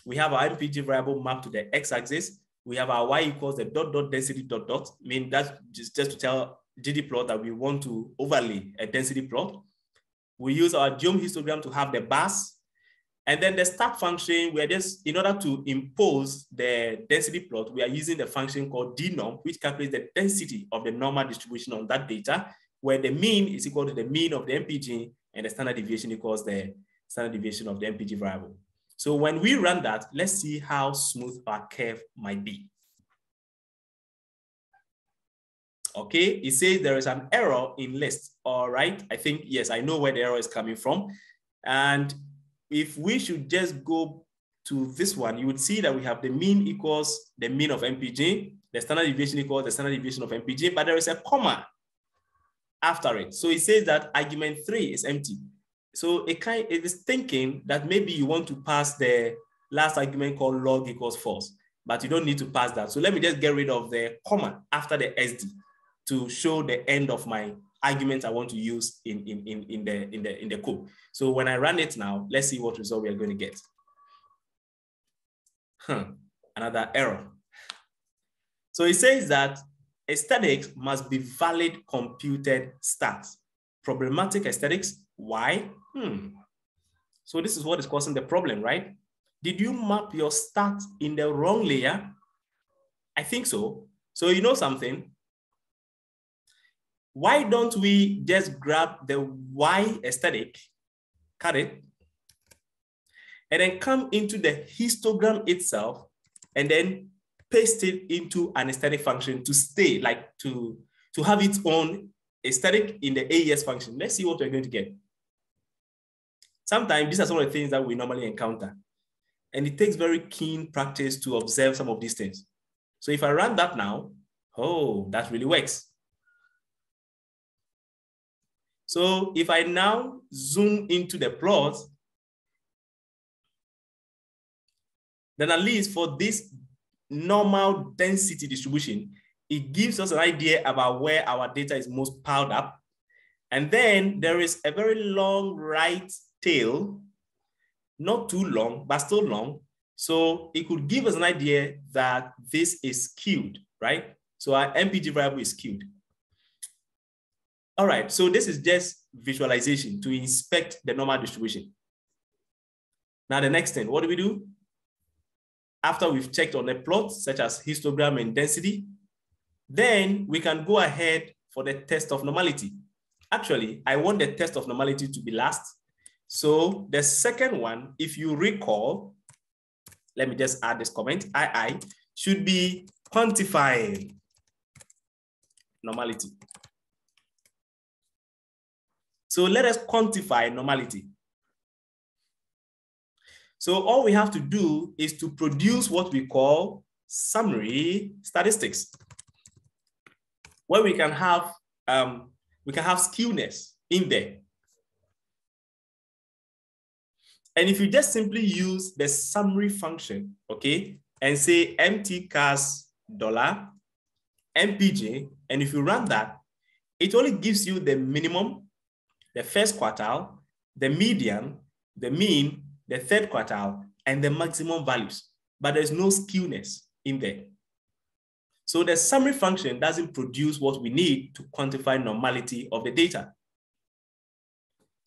We have our MPG variable mapped to the x-axis. We have our y equals the dot dot density dot dot. I mean, that's just to tell ggplot that we want to overlay a density plot. We use our geom histogram to have the bars. And then the start function, we are just, in order to impose the density plot, we are using the function called dnorm, which calculates the density of the normal distribution on that data, where the mean is equal to the mean of the MPG and the standard deviation equals the standard deviation of the MPG variable. So when we run that, let's see how smooth our curve might be. Okay, it says there is an error in list. All right, I think, yes, I know where the error is coming from. And if we should just go to this one, you would see that we have the mean equals the mean of MPG, the standard deviation equals the standard deviation of MPG, but there is a comma after it. So it says that argument 3 is empty. So it is thinking that maybe you want to pass the last argument called log equals false, but you don't need to pass that. So let me just get rid of the comma after the SD to show the end of my argument I want to use in the code. So when I run it now, let's see what result we are going to get. Another error. So it says that aesthetics must be valid computed stats. Problematic aesthetics. Why? So this is what is causing the problem, right? Did you map your stat in the wrong layer? I think so. So you know something? Why don't we just grab the Y aesthetic, cut it, and then come into the histogram itself and then paste it into an aesthetic function to stay, like to have its own aesthetic in the AES function. Let's see what we're going to get. Sometimes these are some of the things that we normally encounter. And it takes very keen practice to observe some of these things. So if I run that now, oh, that really works. So if I now zoom into the plot, then at least for this normal density distribution, it gives us an idea about where our data is most piled up. And then there is a very long right tail, not too long, but still long. So it could give us an idea that this is skewed, right? So our MPG variable is skewed. All right, so this is just visualization to inspect the normal distribution. Now the next thing, what do? After we've checked on the plots, such as histogram and density, then we can go ahead for the test of normality. Actually, I want the test of normality to be last. So the second one, if you recall, let me just add this comment, II should be quantifying normality. So let us quantify normality. So all we have to do is to produce what we call summary statistics, where we can have skewness in there. And if you just simply use the summary function, okay, and say mtcast dollar mpj, and if you run that, it only gives you the minimum, the first quartile, the median, the mean, the third quartile, and the maximum values, but there's no skewness in there. So the summary function doesn't produce what we need to quantify normality of the data.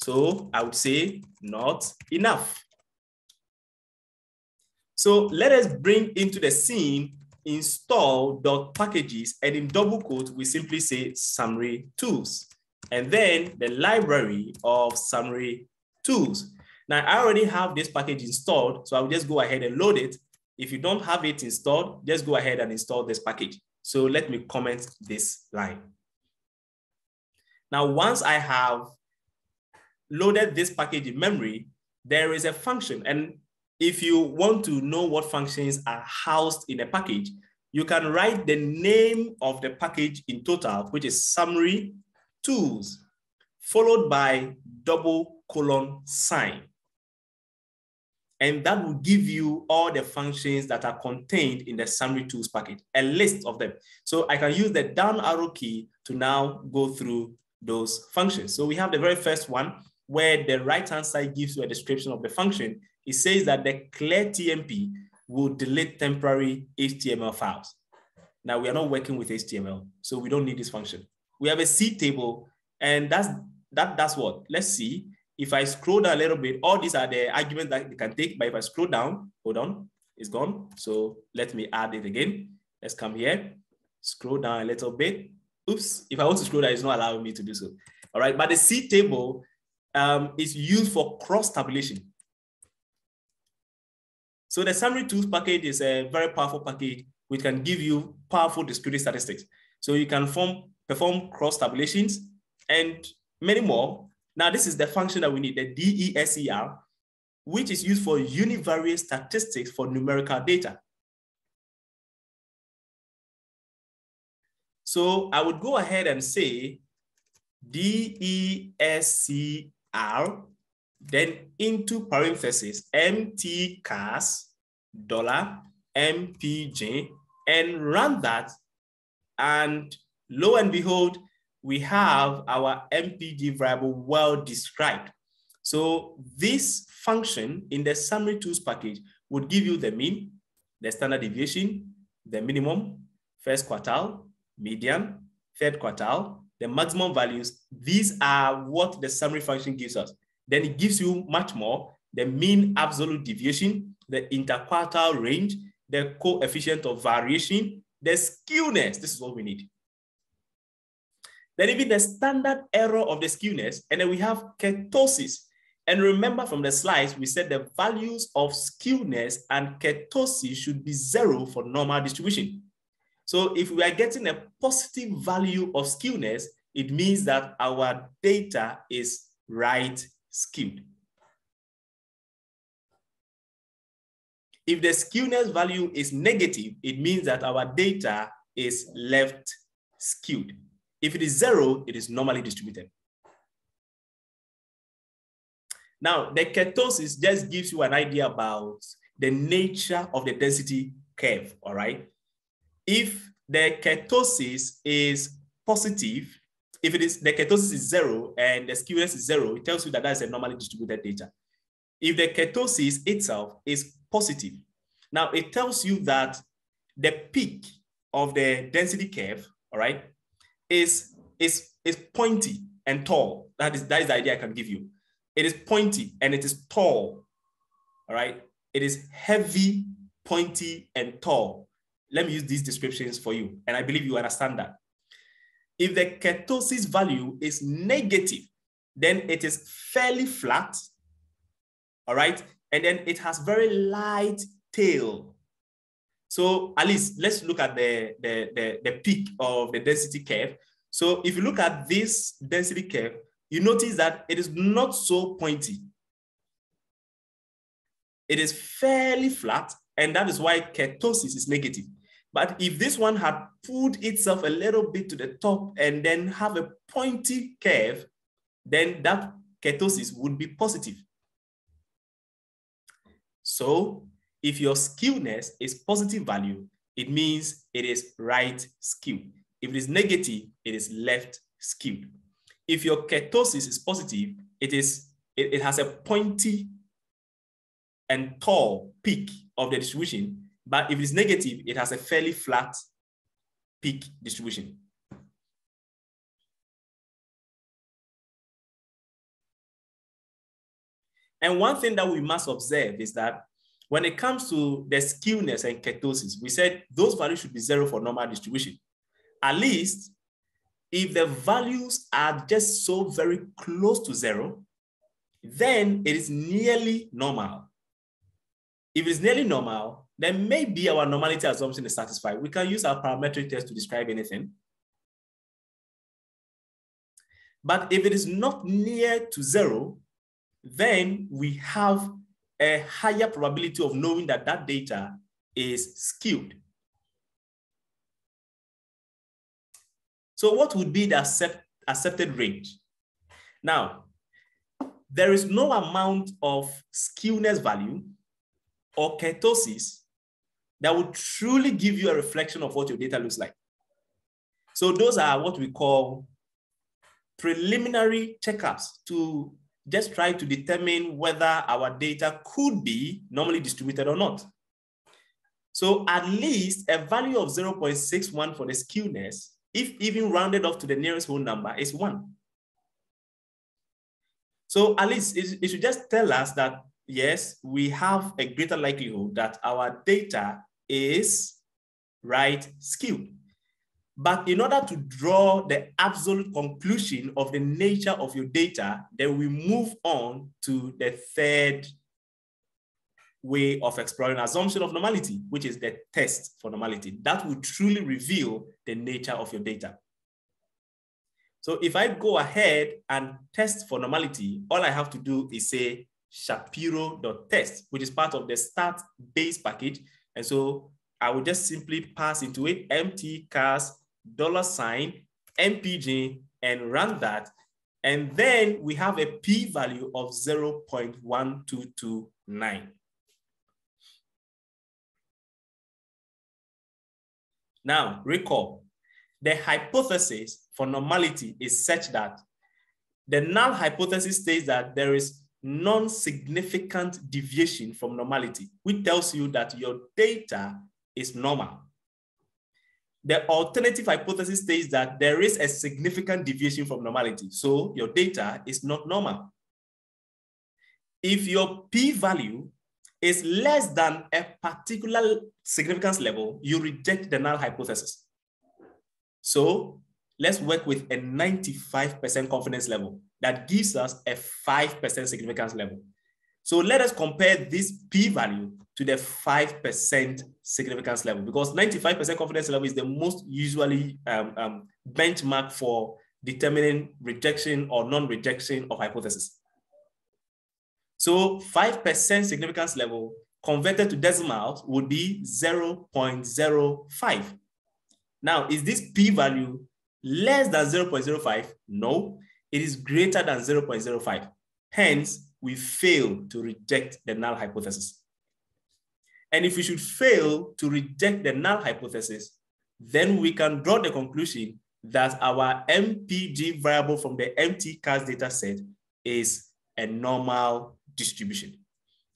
So I would say not enough. So let us bring into the scene install.packages, and in double quotes, we simply say summary tools, and then the library of summary tools. Now, I already have this package installed, so I'll just go ahead and load it. If you don't have it installed, just go ahead and install this package. So let me comment this line. Now, once I have loaded this package in memory, there is a function. And if you want to know what functions are housed in a package, you can write the name of the package in total, which is summary tools, followed by ;$ And that will give you all the functions that are contained in the summary tools package, a list of them. So I can use the down arrow key to now go through those functions. So we have the very first one, where the right-hand side gives you a description of the function. It says that the clear TMP will delete temporary HTML files. Now, we are not working with HTML, so we don't need this function. We have a C table, and that's what. Let's see. If I scroll down a little bit, all these are the arguments that you can take, but if I scroll down, hold on, it's gone. So let me add it again. Let's come here, scroll down a little bit. Oops, if I want to scroll down, it's not allowing me to do so. All right, but the C table is used for cross tabulation. So the summary tools package is a very powerful package which can give you powerful descriptive statistics. So you can perform cross tabulations and many more. Now, this is the function that we need, the DESER, which is used for univariate statistics for numerical data. So I would go ahead and say DESER, then into parentheses, MTCAS, $MPJ, and run that. And lo and behold, we have our MPG variable well described. So this function in the summary tools package would give you the mean, the standard deviation, the minimum, first quartile, median, third quartile, the maximum values. These are what the summary function gives us. Then it gives you much more, the mean absolute deviation, the interquartile range, the coefficient of variation, the skewness. This is what we need. Then even the standard error of the skewness, and then we have kurtosis. And remember from the slides, we said the values of skewness and kurtosis should be 0 for normal distribution. So if we are getting a positive value of skewness, it means that our data is right skewed. If the skewness value is negative, it means that our data is left skewed. If it is 0, it is normally distributed. Now, the kurtosis just gives you an idea about the nature of the density curve, all right? If the kurtosis is positive, if it is, the kurtosis is 0 and the skewness is 0, it tells you that that's a normally distributed data. If the kurtosis itself is positive, now it tells you that the peak of the density curve, all right, is pointy and tall. That is the idea I can give you. It is pointy and it is tall, all right? It is heavy, pointy, and tall. Let me use these descriptions for you, and I believe you understand that. If the kurtosis value is negative, then it is fairly flat, all right? And then it has very light tail. So at least let's look at the peak of the density curve. So if you look at this density curve, you notice that it is not so pointy. It is fairly flat, and that is why kurtosis is negative. But if this one had pulled itself a little bit to the top and then have a pointy curve, then that kurtosis would be positive. So if your skewness is positive value, it means it is right skewed. If it is negative, it is left skewed. If your kurtosis is positive, it has a pointy and tall peak of the distribution. But if it is negative, it has a fairly flat peak distribution. And one thing that we must observe is that when it comes to the skewness and kurtosis, we said those values should be 0 for normal distribution. At least if the values are just so very close to 0, then it is nearly normal. If it's nearly normal, then maybe our normality assumption is satisfied. We can use our parametric test to describe anything. But if it is not near to zero, then we have a higher probability of knowing that that data is skewed. So what would be the accepted range? Now, there is no amount of skewness value or kurtosis that would truly give you a reflection of what your data looks like. So those are what we call preliminary checkups to just try to determine whether our data could be normally distributed or not. So at least a value of 0.61 for the skewness, if even rounded off to the nearest whole number, is 1. So at least it should just tell us that, yes, we have a greater likelihood that our data is right skewed. But in order to draw the absolute conclusion of the nature of your data, then we move on to the third way of exploring assumption of normality, which is the test for normality. That will truly reveal the nature of your data. So if I go ahead and test for normality, all I have to do is say Shapiro.test, which is part of the start base package. And so I will just simply pass into it mtcars, $, mpg, and run that. And then we have a p-value of 0.1229. Now, recall, the hypothesis for normality is such that the null hypothesis states that there is non-significant deviation from normality, which tells you that your data is normal. The alternative hypothesis states that there is a significant deviation from normality, so your data is not normal. If your p-value is less than a particular significance level, you reject the null hypothesis. So let's work with a 95% confidence level that gives us a 5% significance level. So let us compare this p-value to the 5% significance level, because 95% confidence level is the most usually benchmark for determining rejection or non-rejection of hypothesis. So 5% significance level converted to decimals would be 0.05. Now, is this p-value less than 0.05? No, it is greater than 0.05. Hence, we fail to reject the null hypothesis. And if we should fail to reject the null hypothesis, then we can draw the conclusion that our MPG variable from the mtcars data set is a normal distribution.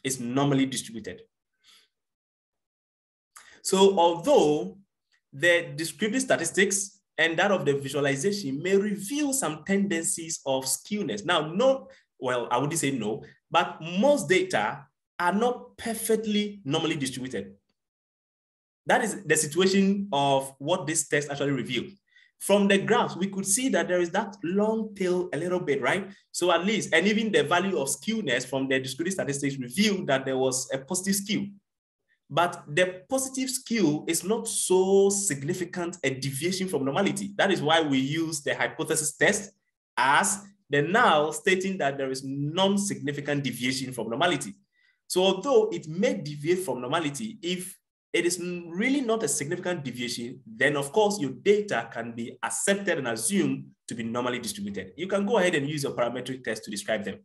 It's normally distributed. So although the descriptive statistics and that of the visualization may reveal some tendencies of skewness. Now, I wouldn't say no, but most data are not perfectly normally distributed. That is the situation of what this test actually revealed. From the graphs, we could see that there is that long tail a little bit, right? So at least, and even the value of skewness from the descriptive statistics revealed that there was a positive skew. But the positive skew is not so significant a deviation from normality. That is why we use the hypothesis test as the null, stating that there is non-significant deviation from normality. So although it may deviate from normality, if it is really not a significant deviation, then of course your data can be accepted and assumed to be normally distributed. You can go ahead and use your parametric test to describe them.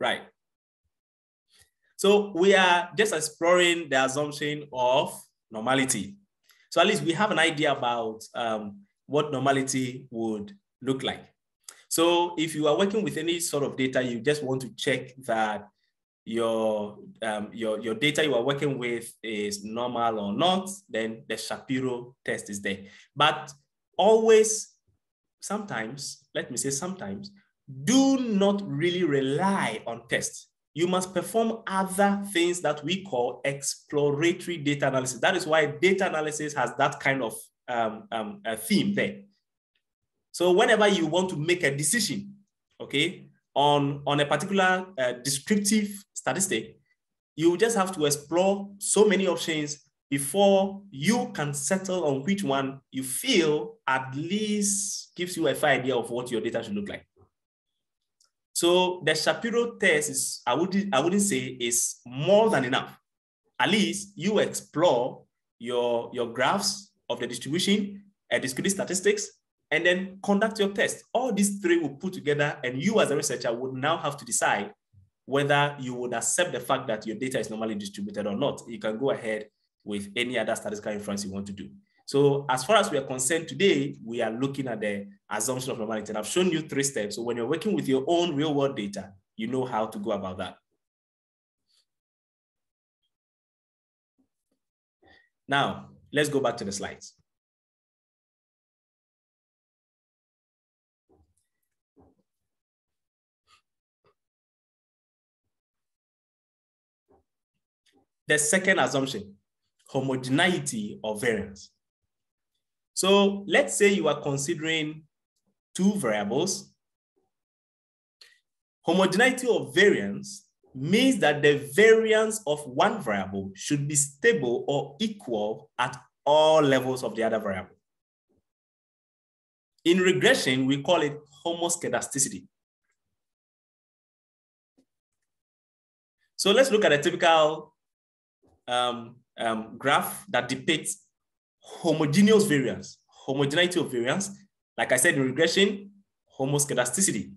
Right. So we are just exploring the assumption of normality. So at least we have an idea about what normality would look like. So if you are working with any sort of data, you just want to check that your data you are working with is normal or not, then the Shapiro test is there. But always, sometimes, let me say sometimes, do not really rely on tests. you must perform other things that we call exploratory data analysis. That is why data analysis has that kind of a theme there. So whenever you want to make a decision, okay, on a particular descriptive statistic, you just have to explore so many options before you can settle on which one you feel at least gives you a fair idea of what your data should look like. So the Shapiro test is, I wouldn't say is more than enough. At least you explore your graphs of the distribution and discrete statistics, and then conduct your test. All these three will put together, and you as a researcher would now have to decide whether you would accept the fact that your data is normally distributed or not. You can go ahead with any other statistical inference you want to do. So as far as we are concerned today, we are looking at the assumption of normality. And I've shown you three steps. So when you're working with your own real world data, you know how to go about that. Now, let's go back to the slides. The second assumption, homogeneity or variance. So let's say you are considering two variables. Homogeneity or variance means that the variance of one variable should be stable or equal at all levels of the other variable. In regression, we call it homoscedasticity. So let's look at a typical graph that depicts homogeneous variance, homogeneity of variance. Like I said, in regression, homoscedasticity.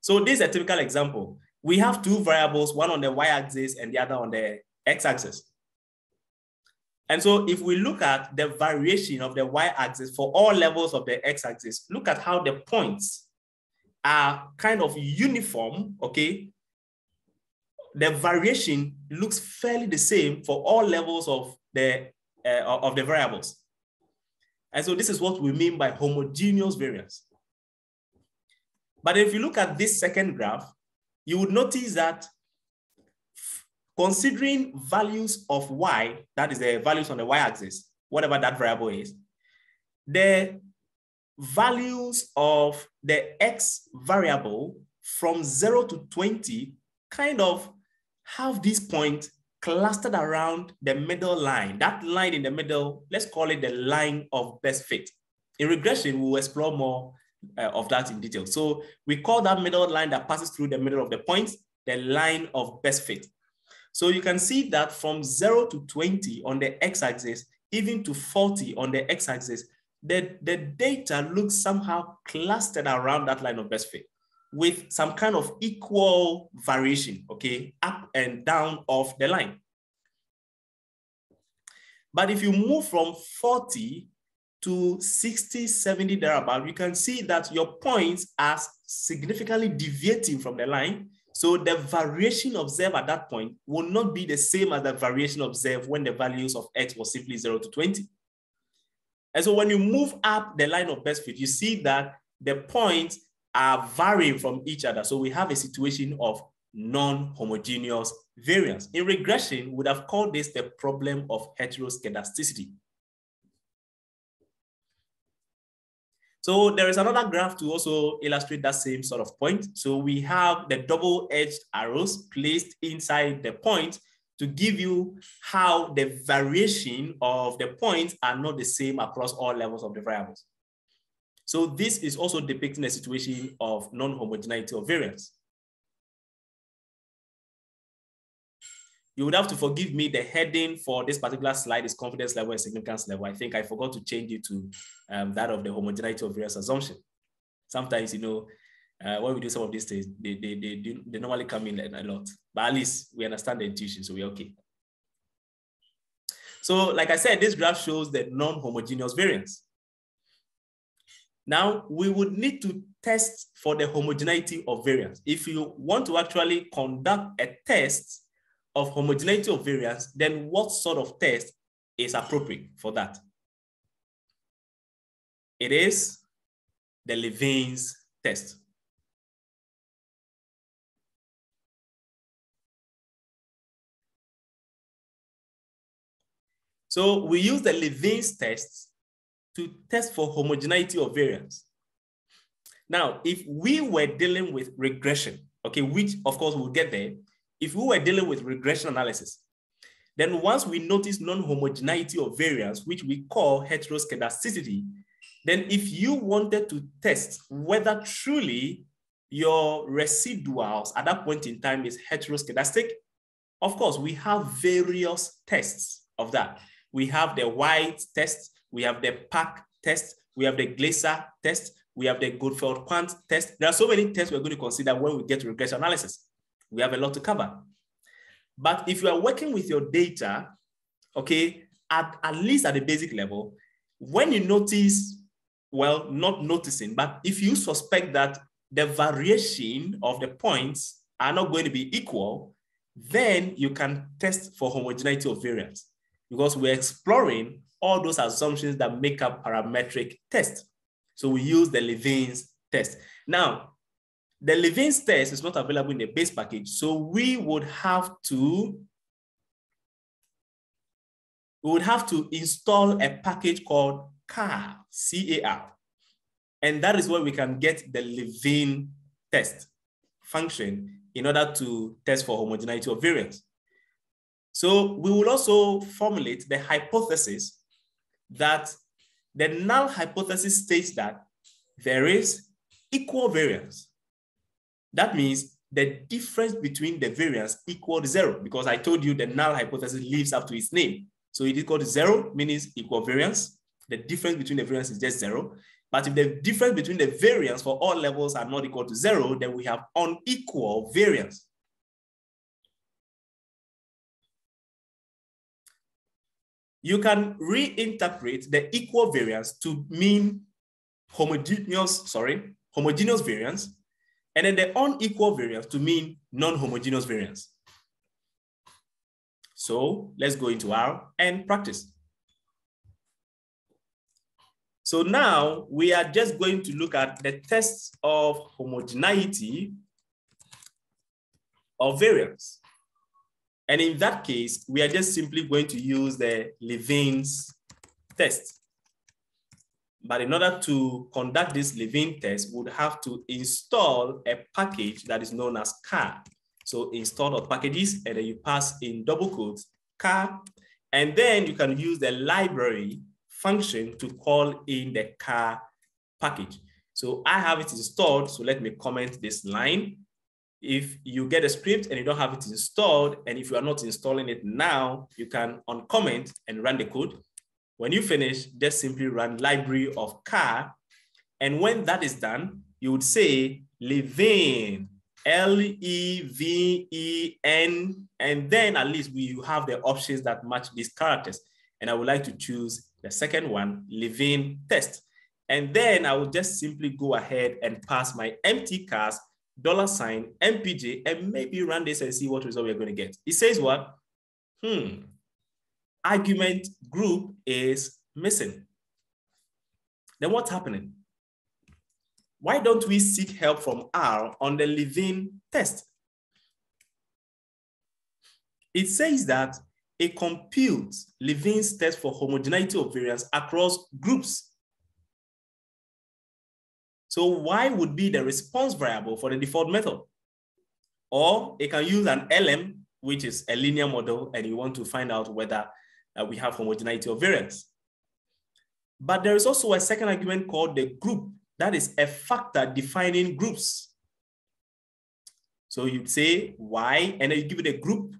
So this is a typical example. We have two variables, one on the y-axis and the other on the x-axis. And so if we look at the variation of the y-axis for all levels of the x-axis, look at how the points are kind of uniform, okay? The variation looks fairly the same for all levels of the variables. And so this is what we mean by homogeneous variance. But if you look at this second graph, you would notice that considering values of y, that is the values on the y-axis, whatever that variable is, the values of the x variable from 0 to 20 kind of have this point clustered around the middle line. That line in the middle, let's call it the line of best fit. In regression, we'll explore more of that in detail. So we call that middle line that passes through the middle of the points, the line of best fit. So you can see that from 0 to 20 on the x-axis, even to 40 on the x-axis, the data looks somehow clustered around that line of best fit, with some kind of equal variation, okay, up and down of the line. But if you move from 40 to 60, 70 thereabout, you can see that your points are significantly deviating from the line. So the variation observed at that point will not be the same as the variation observed when the values of x was simply 0 to 20. And so when you move up the line of best fit, you see that the points are varying from each other. So we have a situation of non-homogeneous variance. In regression, we would have called this the problem of heteroscedasticity. So there is another graph to also illustrate that same sort of point. So we have the double-edged arrows placed inside the point to give you how the variation of the points are not the same across all levels of the variables. So this is also depicting a situation of non-homogeneity or variance. You would have to forgive me, the heading for this particular slide is confidence level and significance level. I think I forgot to change it to that of the homogeneity or variance assumption. Sometimes, you know, when we do some of these things, they normally come in a lot, but at least we understand the intuition, so we're okay. So like I said, this graph shows the non-homogeneous variance. Now, we would need to test for the homogeneity of variance. If you want to actually conduct a test of homogeneity of variance, then what sort of test is appropriate for that? It is the Levine's test. So we use the Levin's test to test for homogeneity of variance. Now, if we were dealing with regression, okay, which of course we'll get there. If we were dealing with regression analysis, then once we notice non-homogeneity of variance, which we call heteroskedasticity, then if you wanted to test whether truly your residuals at that point in time is heteroskedastic, of course, we have various tests of that. We have the White test, we have the Pack test, we have the Glaser test, we have the Goodfeld-Quandt test. There are so many tests we're going to consider when we get to regression analysis. We have a lot to cover. But if you are working with your data, okay, at least at the basic level, when you notice, well, not noticing, but if you suspect that the variation of the points are not going to be equal, then you can test for homogeneity of variance, because we're exploring all those assumptions that make up parametric tests. So we use the Levin's test. Now, the Levin's test is not available in the base package, so we would have to install a package called CAR, C-A-R, and that is where we can get the Levin test function in order to test for homogeneity of variance. So we will also formulate the hypothesis that the null hypothesis states that there is equal variance. That means the difference between the variance equal to zero, because I told you the null hypothesis lives up to its name. So it is equal to zero, means equal variance. The difference between the variance is just zero. But if the difference between the variance for all levels are not equal to zero, then we have unequal variance. You can reinterpret the equal variance to mean homogeneous variance, and then the unequal variance to mean non-homogeneous variance. So let's go into R and practice. So now we are just going to look at the tests of homogeneity of variance. And in that case, we are just simply going to use the Levin's test. But in order to conduct this Levin test, we'd have to install a package that is known as CAR. So install the packages, and then you pass in double quotes CAR, and then you can use the library function to call in the CAR package. So I have it installed, so let me comment this line. If you get a script and you don't have it installed, and if you are not installing it now, you can uncomment and run the code. When you finish, just simply run library of CAR. And when that is done, you would say Levin, L-E-V-E-N, and then at least you have the options that match these characters. And I would like to choose the second one, Levin test. And then I will just simply go ahead and pass my empty cars, $MPJ, and maybe run this and see what result we're going to get. It says what? Argument group is missing. Then what's happening? Why don't we seek help from R on the Levin test? It says that it computes Levin's test for homogeneity of variance across groups. So Y would be the response variable for the default method. Or it can use an LM, which is a linear model, and you want to find out whether we have homogeneity of variance. But there is also a second argument called the group. That is a factor defining groups. So you'd say Y, and then you give it a group.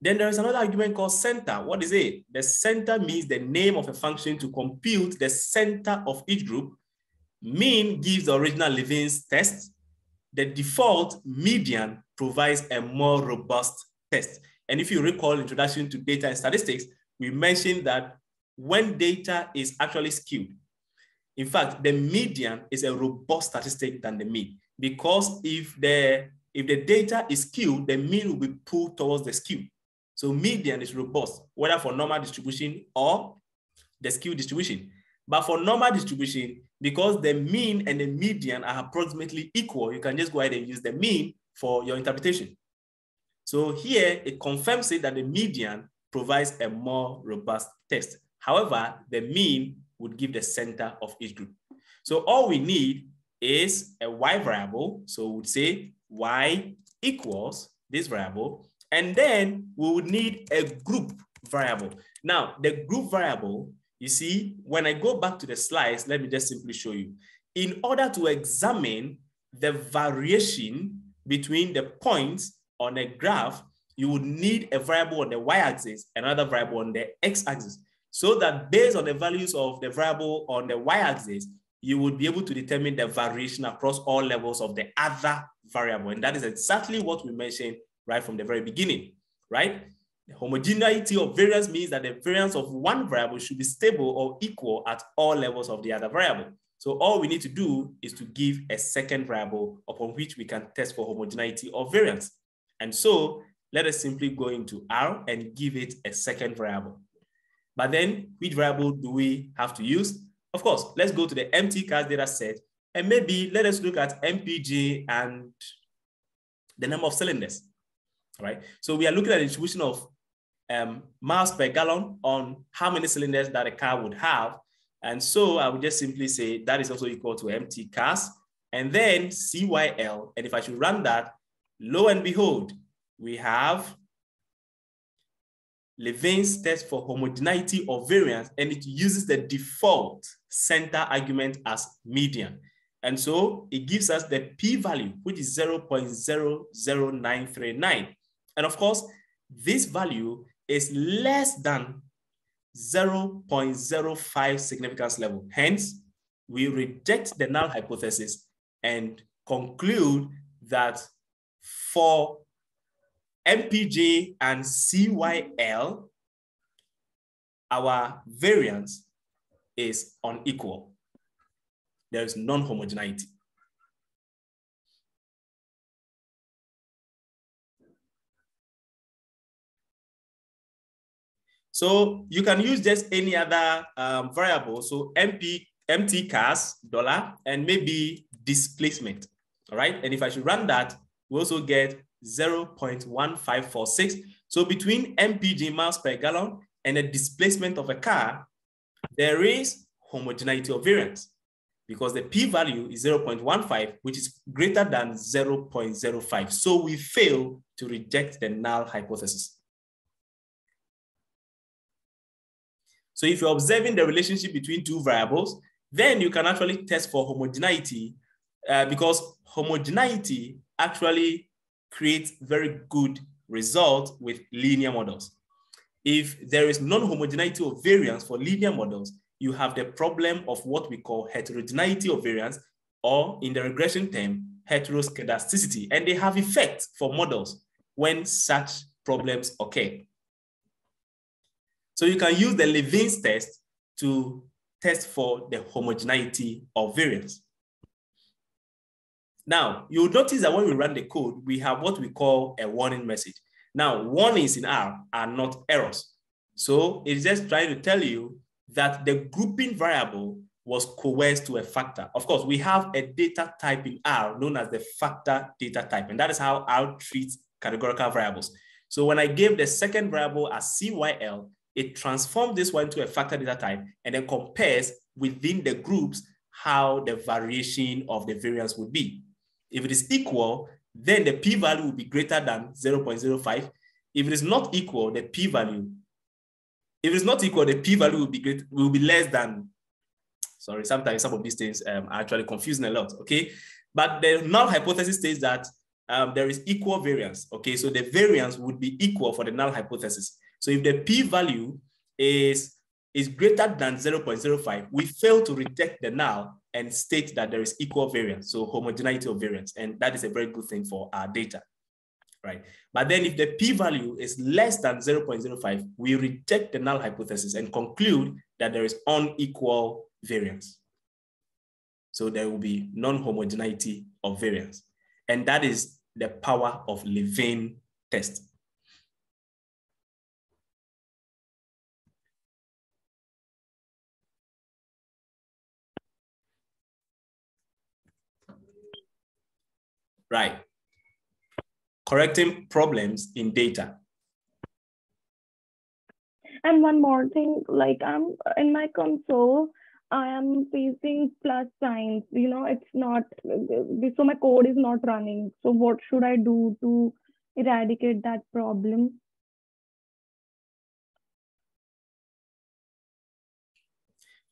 Then there is another argument called center. What is it? The center means the name of a function to compute the center of each group. Mean gives the original Levin's test. The default median provides a more robust test. And if you recall introduction to data and statistics, we mentioned that when data is actually skewed, in fact, the median is a robust statistic than the mean, because if the data is skewed, the mean will be pulled towards the skew. So median is robust, whether for normal distribution or the skew distribution. But for normal distribution, because the mean and the median are approximately equal, you can just go ahead and use the mean for your interpretation. So here it confirms it that the median provides a more robust test. However, the mean would give the center of each group. So all we need is a y variable. So we'd say y equals this variable. And then we would need a group variable. Now, the group variable, you see, when I go back to the slides, let me just simply show you. In order to examine the variation between the points on a graph, you would need a variable on the y-axis, another variable on the x-axis, so that based on the values of the variable on the y-axis, you would be able to determine the variation across all levels of the other variable. And that is exactly what we mentioned right from the very beginning, right? The homogeneity of variance means that the variance of one variable should be stable or equal at all levels of the other variable. So all we need to do is to give a second variable upon which we can test for homogeneity or variance. And so let us simply go into R and give it a second variable. But then which variable do we have to use? Of course, let's go to the empty class data set, and maybe let us look at MPG and the number of cylinders. All right, so we are looking at the distribution of miles per gallon on how many cylinders that a car would have. And so I would just simply say that is also equal to empty cars and then CYL. And if I should run that, lo and behold, we have Levin's test for homogeneity or variance, and it uses the default center argument as median. And so it gives us the p-value, which is 0.00939. And of course, this value is less than 0.05 significance level. Hence, we reject the null hypothesis and conclude that for MPJ and CYL, our variance is unequal. There is non-homogeneity. So you can use just any other variable. So empty cars, dollar, and maybe displacement, all right? And if I should run that, we also get 0.1546. So between MPG miles per gallon and the displacement of a car, there is homogeneity or variance because the p-value is 0.15, which is greater than 0.05. So we fail to reject the null hypothesis. So if you're observing the relationship between two variables, then you can actually test for homogeneity because homogeneity actually creates very good results with linear models. If there is non-homogeneity or variance for linear models, you have the problem of what we call heterogeneity or variance, or in the regression term, heteroscedasticity, and they have effects for models when such problems occur. So you can use the Levin's test to test for the homogeneity or variance. Now, you'll notice that when we run the code, we have what we call a warning message. Now, warnings in R are not errors. So it's just trying to tell you that the grouping variable was coerced to a factor. Of course, we have a data type in R known as the factor data type, and that is how R treats categorical variables. So when I gave the second variable as CYL, it transforms this one to a factor data type and then compares within the groups how the variation of the variance would be. If it is equal, then the p-value will be greater than 0.05. If it is not equal, the p-value, will be less than, sorry, sometimes some of these things are actually confusing a lot, okay? But the null hypothesis states that there is equal variance, okay? So the variance would be equal for the null hypothesis. So if the p-value is greater than 0.05, we fail to reject the null and state that there is equal variance, so homogeneity of variance, and that is a very good thing for our data, right? But then if the p-value is less than 0.05, we reject the null hypothesis and conclude that there is unequal variance. So there will be non-homogeneity of variance, and that is the power of Levin test. Right. Correcting problems in data. And one more thing, like I'm in my console, I am facing plus signs, you know, it's not, so my code is not running. So what should I do to eradicate that problem?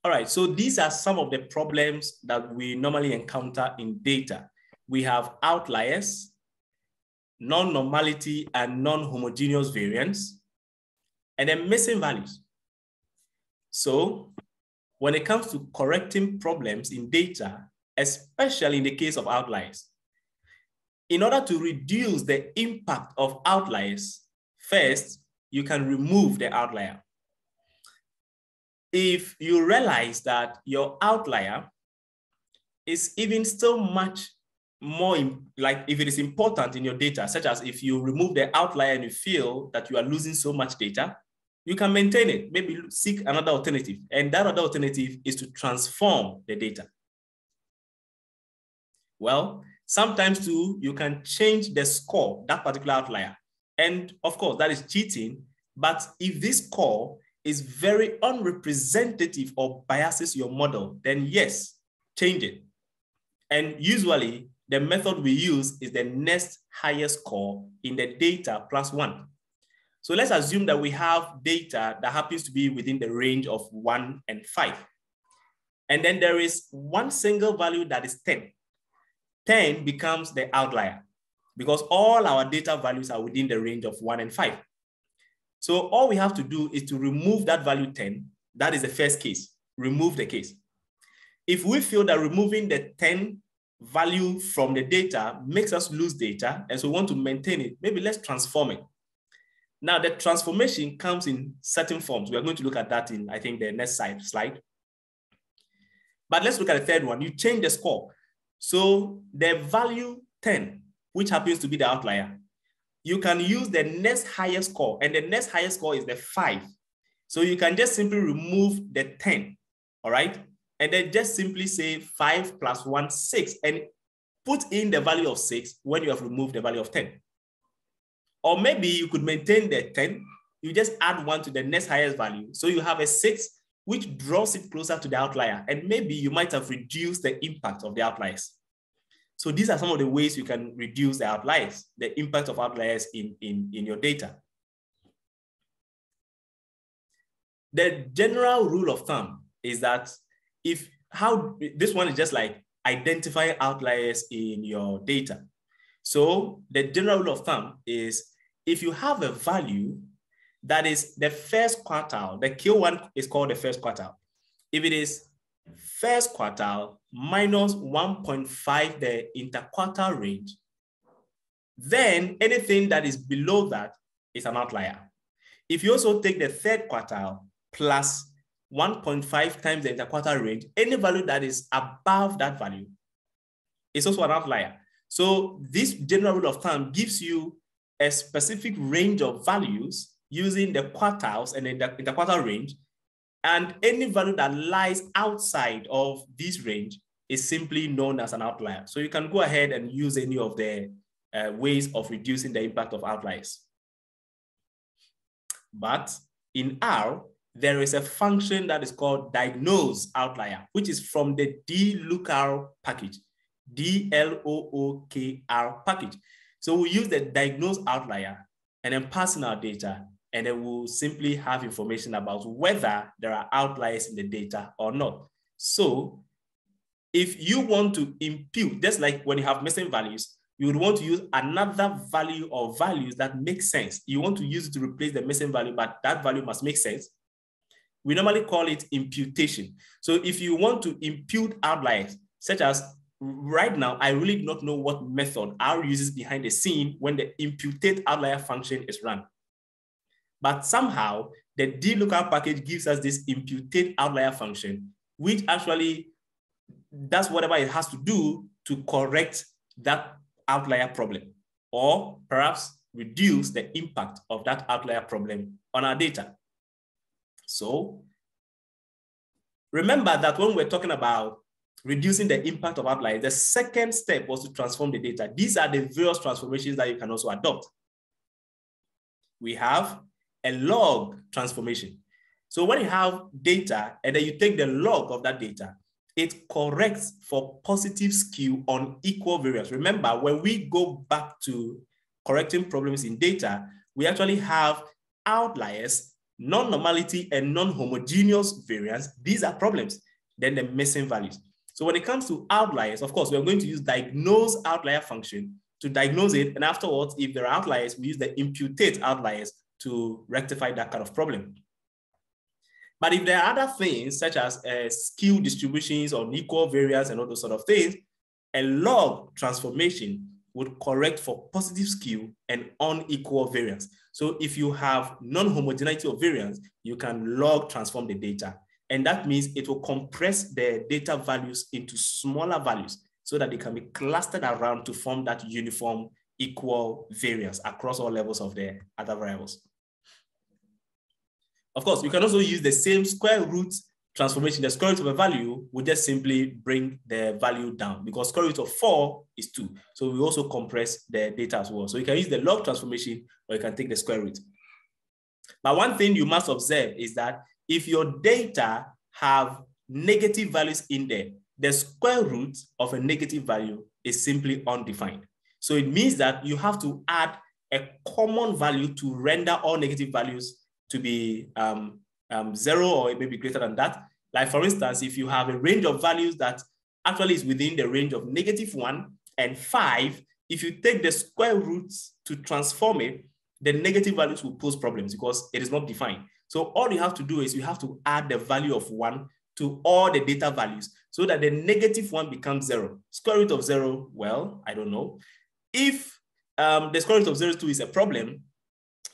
All right, so these are some of the problems that we normally encounter in data. We have outliers, non-normality and non-homogeneous variance, and then missing values. So when it comes to correcting problems in data, especially in the case of outliers, in order to reduce the impact of outliers, first, you can remove the outlier. If you realize that your outlier is even still much more, like if it is important in your data, such as if you remove the outlier and you feel that you are losing so much data, you can maintain it, maybe seek another alternative. And that other alternative is to transform the data. Well, sometimes too, you can change the score, that particular outlier. And of course, that is cheating. But if this score is very unrepresentative or biases your model, then yes, change it. And usually, the method we use is the next highest score in the data plus one. So let's assume that we have data that happens to be within the range of 1 and 5. And then there is one single value that is 10. 10 becomes the outlier because all our data values are within the range of 1 and 5. So all we have to do is to remove that value 10. That is the first case, remove the case. If we feel that removing the 10 value from the data makes us lose data, and so we want to maintain it, maybe let's transform it. Now, the transformation comes in certain forms. We are going to look at that in, I think, the next slide. But let's look at the third one. You change the score. So the value 10, which happens to be the outlier, you can use the next highest score. And the next highest score is the 5. So you can just simply remove the 10, all right? And then just simply say 5 plus 1, 6, and put in the value of 6 when you have removed the value of 10. Or maybe you could maintain the 10. You just add 1 to the next highest value. So you have a 6, which draws it closer to the outlier. And maybe you might have reduced the impact of the outliers. So these are some of the ways you can reduce the outliers, the impact of outliers in your data. The general rule of thumb is that if how, this one is just like identifying outliers in your data. So the general rule of thumb is, if you have a value that is the first quartile, the Q1 is called the first quartile. If it is first quartile minus 1.5, the interquartile range, then anything that is below that is an outlier. If you also take the third quartile plus 1.5 times the interquartile range, any value that is above that value is also an outlier. So this general rule of thumb gives you a specific range of values using the quartiles and the interquartile range, and any value that lies outside of this range is simply known as an outlier. So you can go ahead and use any of the ways of reducing the impact of outliers. But in R, there is a function that is called diagnose outlier, which is from the DLOOKR package. DLOOKR package. So we use the diagnose outlier and then pass in our data, and then we'll simply have information about whether there are outliers in the data or not. So if you want to impute, just like when you have missing values, you would want to use another value or values that make sense. You want to use it to replace the missing value, but that value must make sense. We normally call it imputation. So if you want to impute outliers, such as right now, I really do not know what method R uses behind the scene when the imputate outlier function is run. But somehow, the DLOOKR package gives us this imputate outlier function, which actually does whatever it has to do to correct that outlier problem, or perhaps reduce the impact of that outlier problem on our data. So remember that when we're talking about reducing the impact of outliers, the second step was to transform the data. These are the various transformations that you can also adopt. We have a log transformation. So when you have data and then you take the log of that data, it corrects for positive skew on equal variance. Remember, when we go back to correcting problems in data, we actually have outliers, non-normality, and non-homogeneous variance. These are problems. Then the missing values. So when it comes to outliers, of course, we're going to use diagnose outlier function to diagnose it. And afterwards, if there are outliers, we use the imputate outliers to rectify that kind of problem. But if there are other things such as skew distributions or unequal variance and all those sort of things, a log transformation would correct for positive skew and unequal variance. So if you have non-homogeneity of variance, you can log transform the data. And that means it will compress the data values into smaller values so that they can be clustered around to form that uniform equal variance across all levels of the other variables. Of course, you can also use the same square root transformation. The square root of a value will just simply bring the value down because square root of 4 is 2. So we also compress the data as well. So you can use the log transformation or you can take the square root. But one thing you must observe is that if your data have negative values in there, the square root of a negative value is simply undefined. So it means that you have to add a common value to render all negative values to be zero or it may be greater than that. Like for instance, if you have a range of values that actually is within the range of -1 and 5, if you take the square roots to transform it, the negative values will pose problems because it is not defined. So all you have to do is you have to add the value of 1 to all the data values so that the -1 becomes 0. Square root of 0, well, I don't know. If the square root of 0.2 is a problem,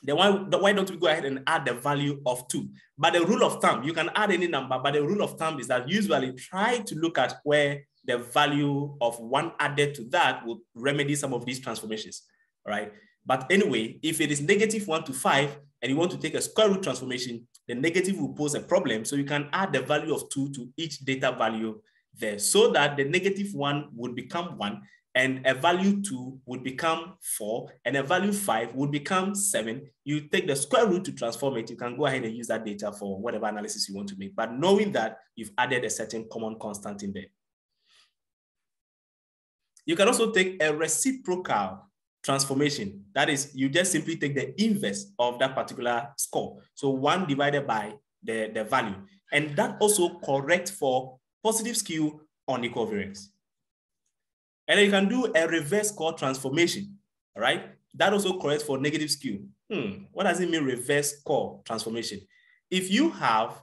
then why don't we go ahead and add the value of 2? But the rule of thumb, you can add any number, but the rule of thumb is that usually try to look at where the value of 1 added to that will remedy some of these transformations, right? But anyway, if it is -1 to 5, and you want to take a square root transformation, the negative will pose a problem. So you can add the value of 2 to each data value there so that the -1 would become 1 and a value 2 would become 4 and a value 5 would become 7. You take the square root to transform it. You can go ahead and use that data for whatever analysis you want to make, but knowing that you've added a certain common constant in there. You can also take a reciprocal transformation. That is, you just simply take the inverse of that particular score. So 1 divided by the value. And that also corrects for positive skew on unequal variance. And then you can do a reverse score transformation, all right? That also corrects for negative skew. What does it mean, reverse score transformation? If you have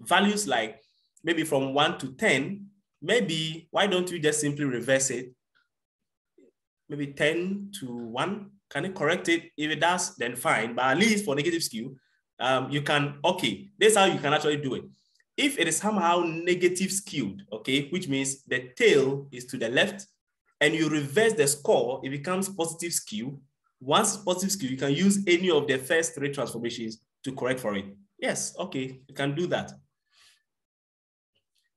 values like maybe from 1 to 10, maybe why don't you just simply reverse it? Maybe 10 to 1, can it correct it? If it does, then fine. But at least for negative skew, you can, okay, this is how you can actually do it. If it is somehow negative skewed, okay, which means the tail is to the left and you reverse the score, it becomes positive skew. Once positive skew, you can use any of the first 3 transformations to correct for it. Yes, okay, you can do that.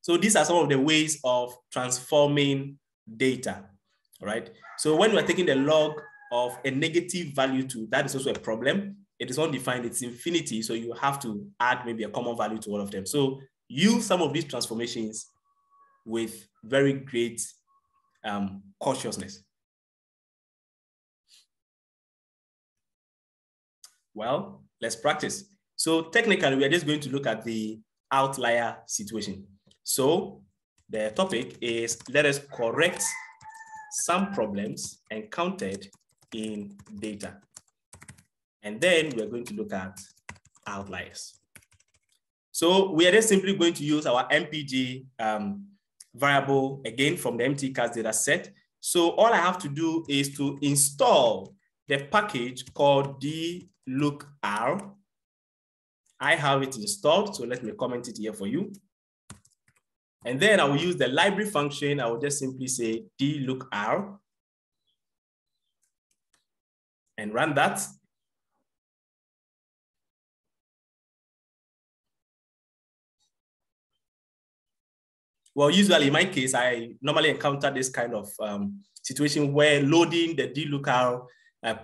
So these are some of the ways of transforming data. All right. So when we're taking the log of a negative value to, that is also a problem. It is undefined, it's infinity. So you have to add maybe a common value to all of them. So use some of these transformations with very great cautiousness. Well, let's practice. So technically, we are just going to look at the outlier situation. So the topic is, let us correct some problems encountered in data. And then we're going to look at outliers. So we are just simply going to use our MPG variable again from the MTCast data set. So all I have to do is to install the package called dlookr. I have it installed, so let me comment it here for you. And then I will use the library function. I will just simply say dlookr and run that. Well, usually in my case, I normally encounter this kind of situation where loading the dlookr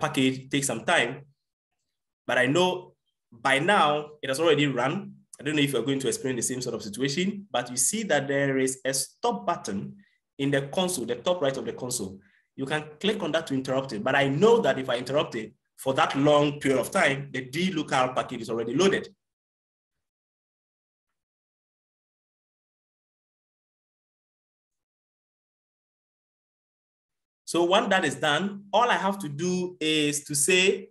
package takes some time, but I know By now, it has already run. I don't know if you're going to experience the same sort of situation, but you see that there is a stop button in the console, the top right of the console. You can click on that to interrupt it. But I know that if I interrupt it for that long period of time, the DLookup package is already loaded. So when that is done, all I have to do is to say,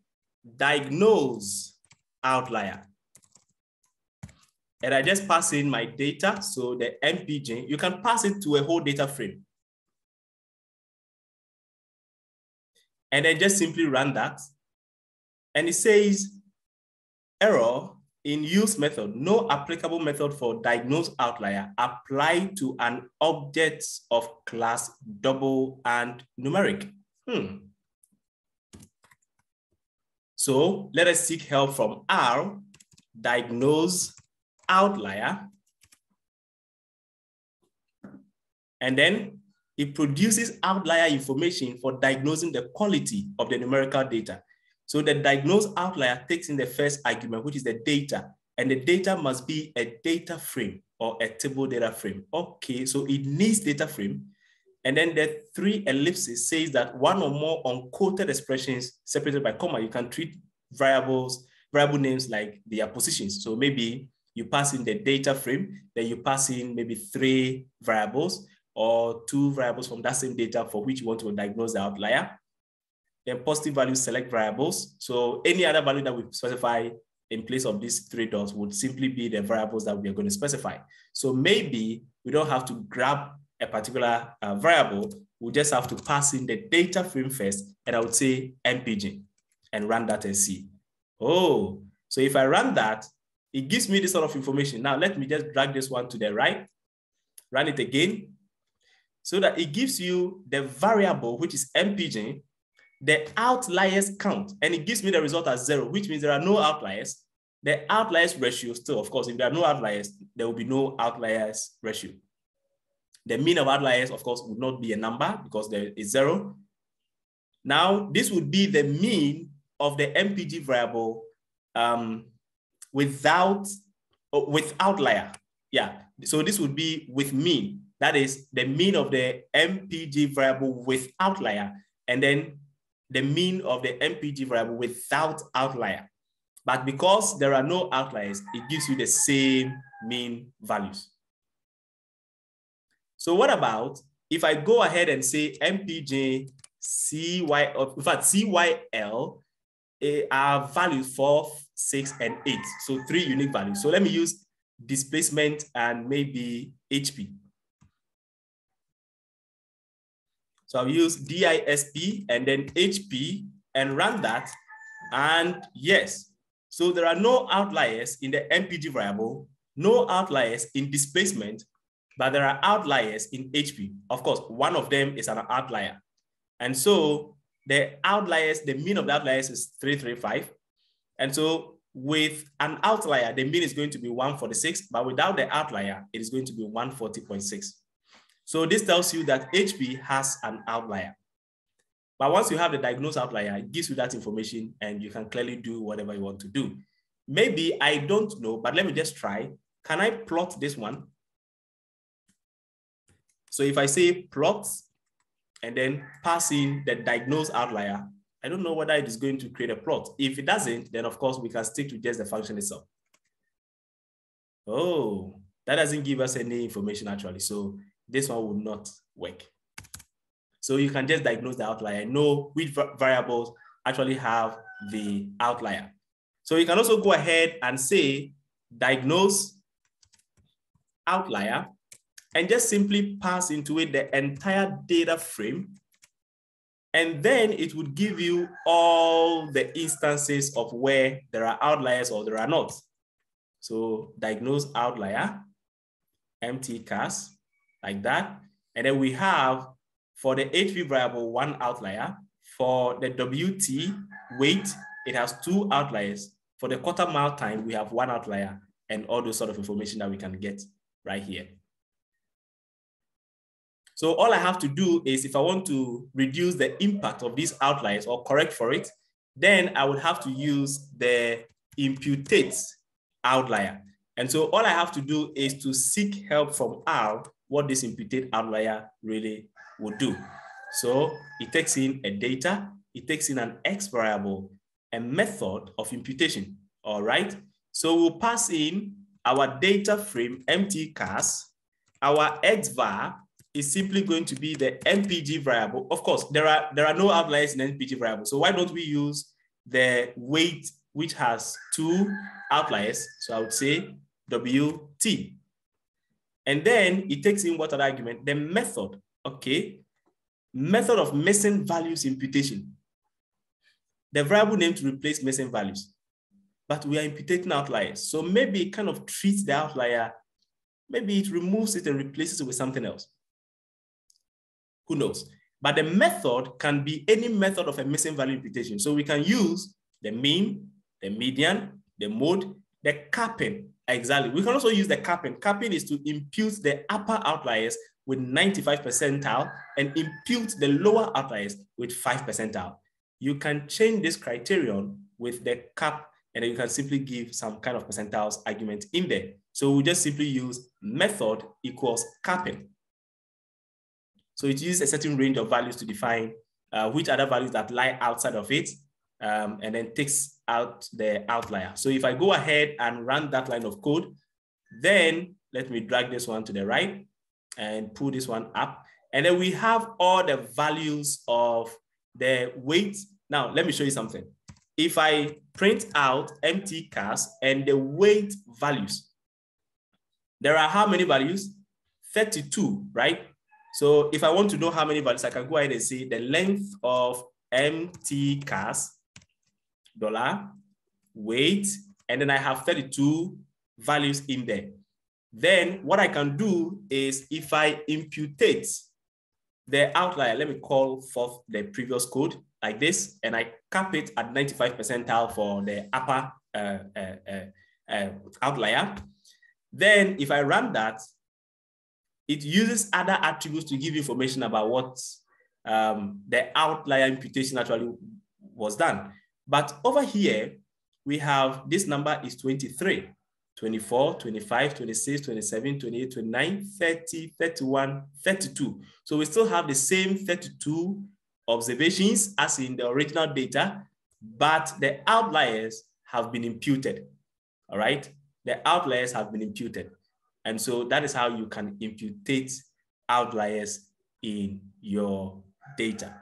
diagnose outlier. And I just pass in my data. So the MPG, you can pass it to a whole data frame. And then just simply run that. And it says, error in use method, no applicable method for diagnose outlier applied to an object of class double and numeric. So let us seek help from R, diagnose outlier. And then it produces outlier information for diagnosing the quality of the numerical data. So the diagnose outlier takes in the first argument, which is the data, and the data must be a data frame or a table data frame. Okay, so it needs data frame. And then the three ellipses says that one or more unquoted expressions separated by comma, you can treat variable names like their positions. So maybe you pass in the data frame, then you pass in maybe three variables or two variables from that same data for which you want to diagnose the outlier. Then positive value select variables. So any other value that we specify in place of these three dots would simply be the variables that we are going to specify. So maybe we don't have to grab a particular variable. We just have to pass in the data frame first, and I would say MPG and run that and see. Oh, so if I run that, it gives me this sort of information. Now let me just drag this one to the right, run it again, so that it gives you the variable, which is MPG, the outliers count, and it gives me the result as 0, which means there are no outliers. The outliers ratio still, of course, if there are no outliers, there will be no outliers ratio. The mean of outliers, of course, would not be a number because there is 0. Now, this would be the mean of the MPG variable with outlier. Yeah, so this would be with mean. That is the mean of the MPG variable with outlier, and then the mean of the MPG variable without outlier. But because there are no outliers, it gives you the same mean values. So what about if I go ahead and say MPG CYL are values 4, 6, and 8. So 3 unique values. So let me use displacement and maybe HP. So I'll use DISP and then HP and run that. And yes, so there are no outliers in the MPG variable, no outliers in displacement, but there are outliers in HP. Of course, one of them is an outlier. And so the outliers, the mean of the outliers is 335. And so with an outlier, the mean is going to be 146, but without the outlier, it is going to be 140.6. So this tells you that HP has an outlier. But once you have the diagnosed outlier, it gives you that information and you can clearly do whatever you want to do. Maybe, I don't know, but let me just try. Can I plot this one? So if I say plot and then pass in the diagnosed outlier, I don't know whether it is going to create a plot. If it doesn't, then of course we can stick to just the function itself. Oh, that doesn't give us any information actually. So this one will not work. So you can just diagnose the outlier and know which variables actually have the outlier. So you can also go ahead and say diagnose outlier and just simply pass into it the entire data frame. And then it would give you all the instances of where there are outliers or there are not. So diagnose outlier, mtcars. Like that. And then we have for the HP variable, 1 outlier. For the WT weight, it has 2 outliers. For the quarter mile time, we have 1 outlier and all those sort of information that we can get right here. So all I have to do is if I want to reduce the impact of these outliers or correct for it, then I would have to use the imputates outlier. And so all I have to do is to seek help from R, what this imputate outlier really would do. So it takes in a data, it takes in an X variable, a method of imputation, all right? So we'll pass in our data frame, empty cars. Our X var is simply going to be the MPG variable. Of course, there are no outliers in MPG variable. So why don't we use the weight, which has two outliers? So I would say WT. And then it takes in what other argument? The method, okay? Method of missing values imputation. The variable name to replace missing values. But we are imputating outliers. So maybe it kind of treats the outlier, maybe it removes it and replaces it with something else. Who knows? But the method can be any method of a missing value imputation. So we can use the mean, the median, the mode, the capping. Exactly. We can also use the capping. Capping is to impute the upper outliers with 95th percentile and impute the lower outliers with 5th percentile. You can change this criterion with the cap, and then you can simply give some kind of percentiles argument in there. So we just simply use method equals capping. So it uses a certain range of values to define which other values that lie outside of it, and then takes out the outlier. So if I go ahead and run that line of code, then let me drag this one to the right and pull this one up. And then we have all the values of the weight. Now, let me show you something. If I print out empty cars and the weight values, there are how many values? 32, right? So if I want to know how many values, I can go ahead and say the length of empty cars, dollar, weight, and then I have 32 values in there. Then what I can do is if I imputate the outlier, let me call forth the previous code like this, and I cap it at 95th percentile for the upper outlier. Then if I run that, it uses other attributes to give information about what the outlier imputation actually was done. But over here, we have this number is 23, 24, 25, 26, 27, 28, 29, 30, 31, 32. So we still have the same 32 observations as in the original data, but the outliers have been imputed, all right? The outliers have been imputed. And so that is how you can imputate outliers in your data.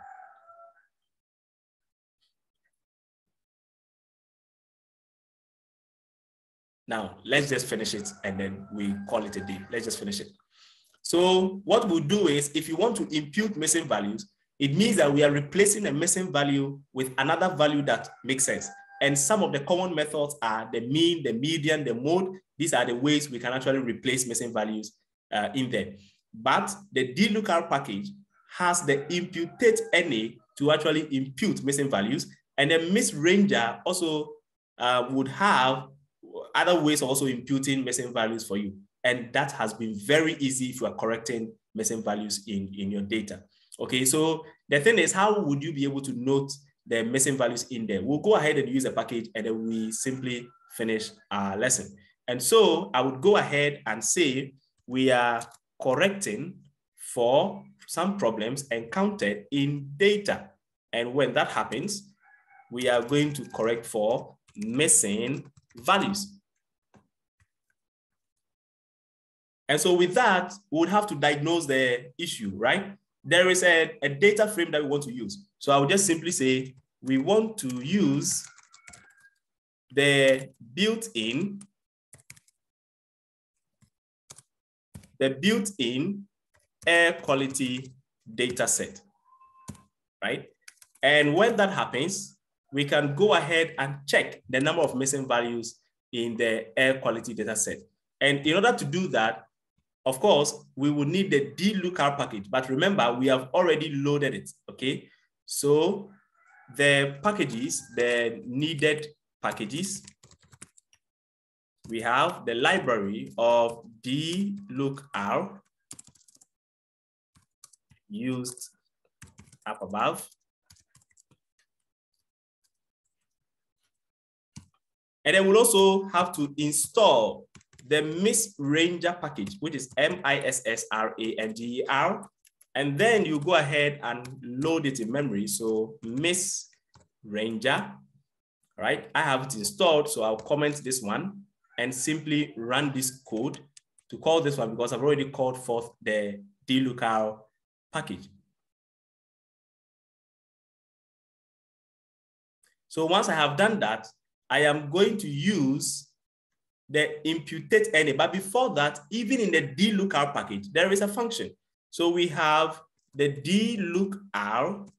Now, let's just finish it and then we call it a day. Let's just finish it. So what we'll do is if you want to impute missing values, it means that we are replacing a missing value with another value that makes sense. And some of the common methods are the mean, the median, the mode. These are the ways we can actually replace missing values in there. But the DLOOKR package has the imputate NA to actually impute missing values. And the MissRanger also would have other ways of also imputing missing values for you. And that has been very easy if you are correcting missing values in your data. Okay, so the thing is, how would you be able to note the missing values in there? We'll go ahead and use the package and then we simply finish our lesson. And so I would go ahead and say we are correcting for some problems encountered in data. And when that happens, we are going to correct for missing values. And so with that, we would have to diagnose the issue, right? There is a data frame that we want to use. So I would just simply say, we want to use the built-in air quality data set, right? And when that happens, we can go ahead and check the number of missing values in the air quality data set. And in order to do that, of course, we will need the DLOOKR package, but remember, we have already loaded it, okay? So the packages, the needed packages, we have the library of DLOOKR used up above. And then we'll also have to install the MissRanger package, which is MissRanger. And then you go ahead and load it in memory. So MissRanger, right? I have it installed, so I'll comment this one and simply run this code to call this one because I've already called forth the DLookup package. So once I have done that, I am going to use the imputate_na. But before that, even in the DLookup package, there is a function. So we have the DLookR :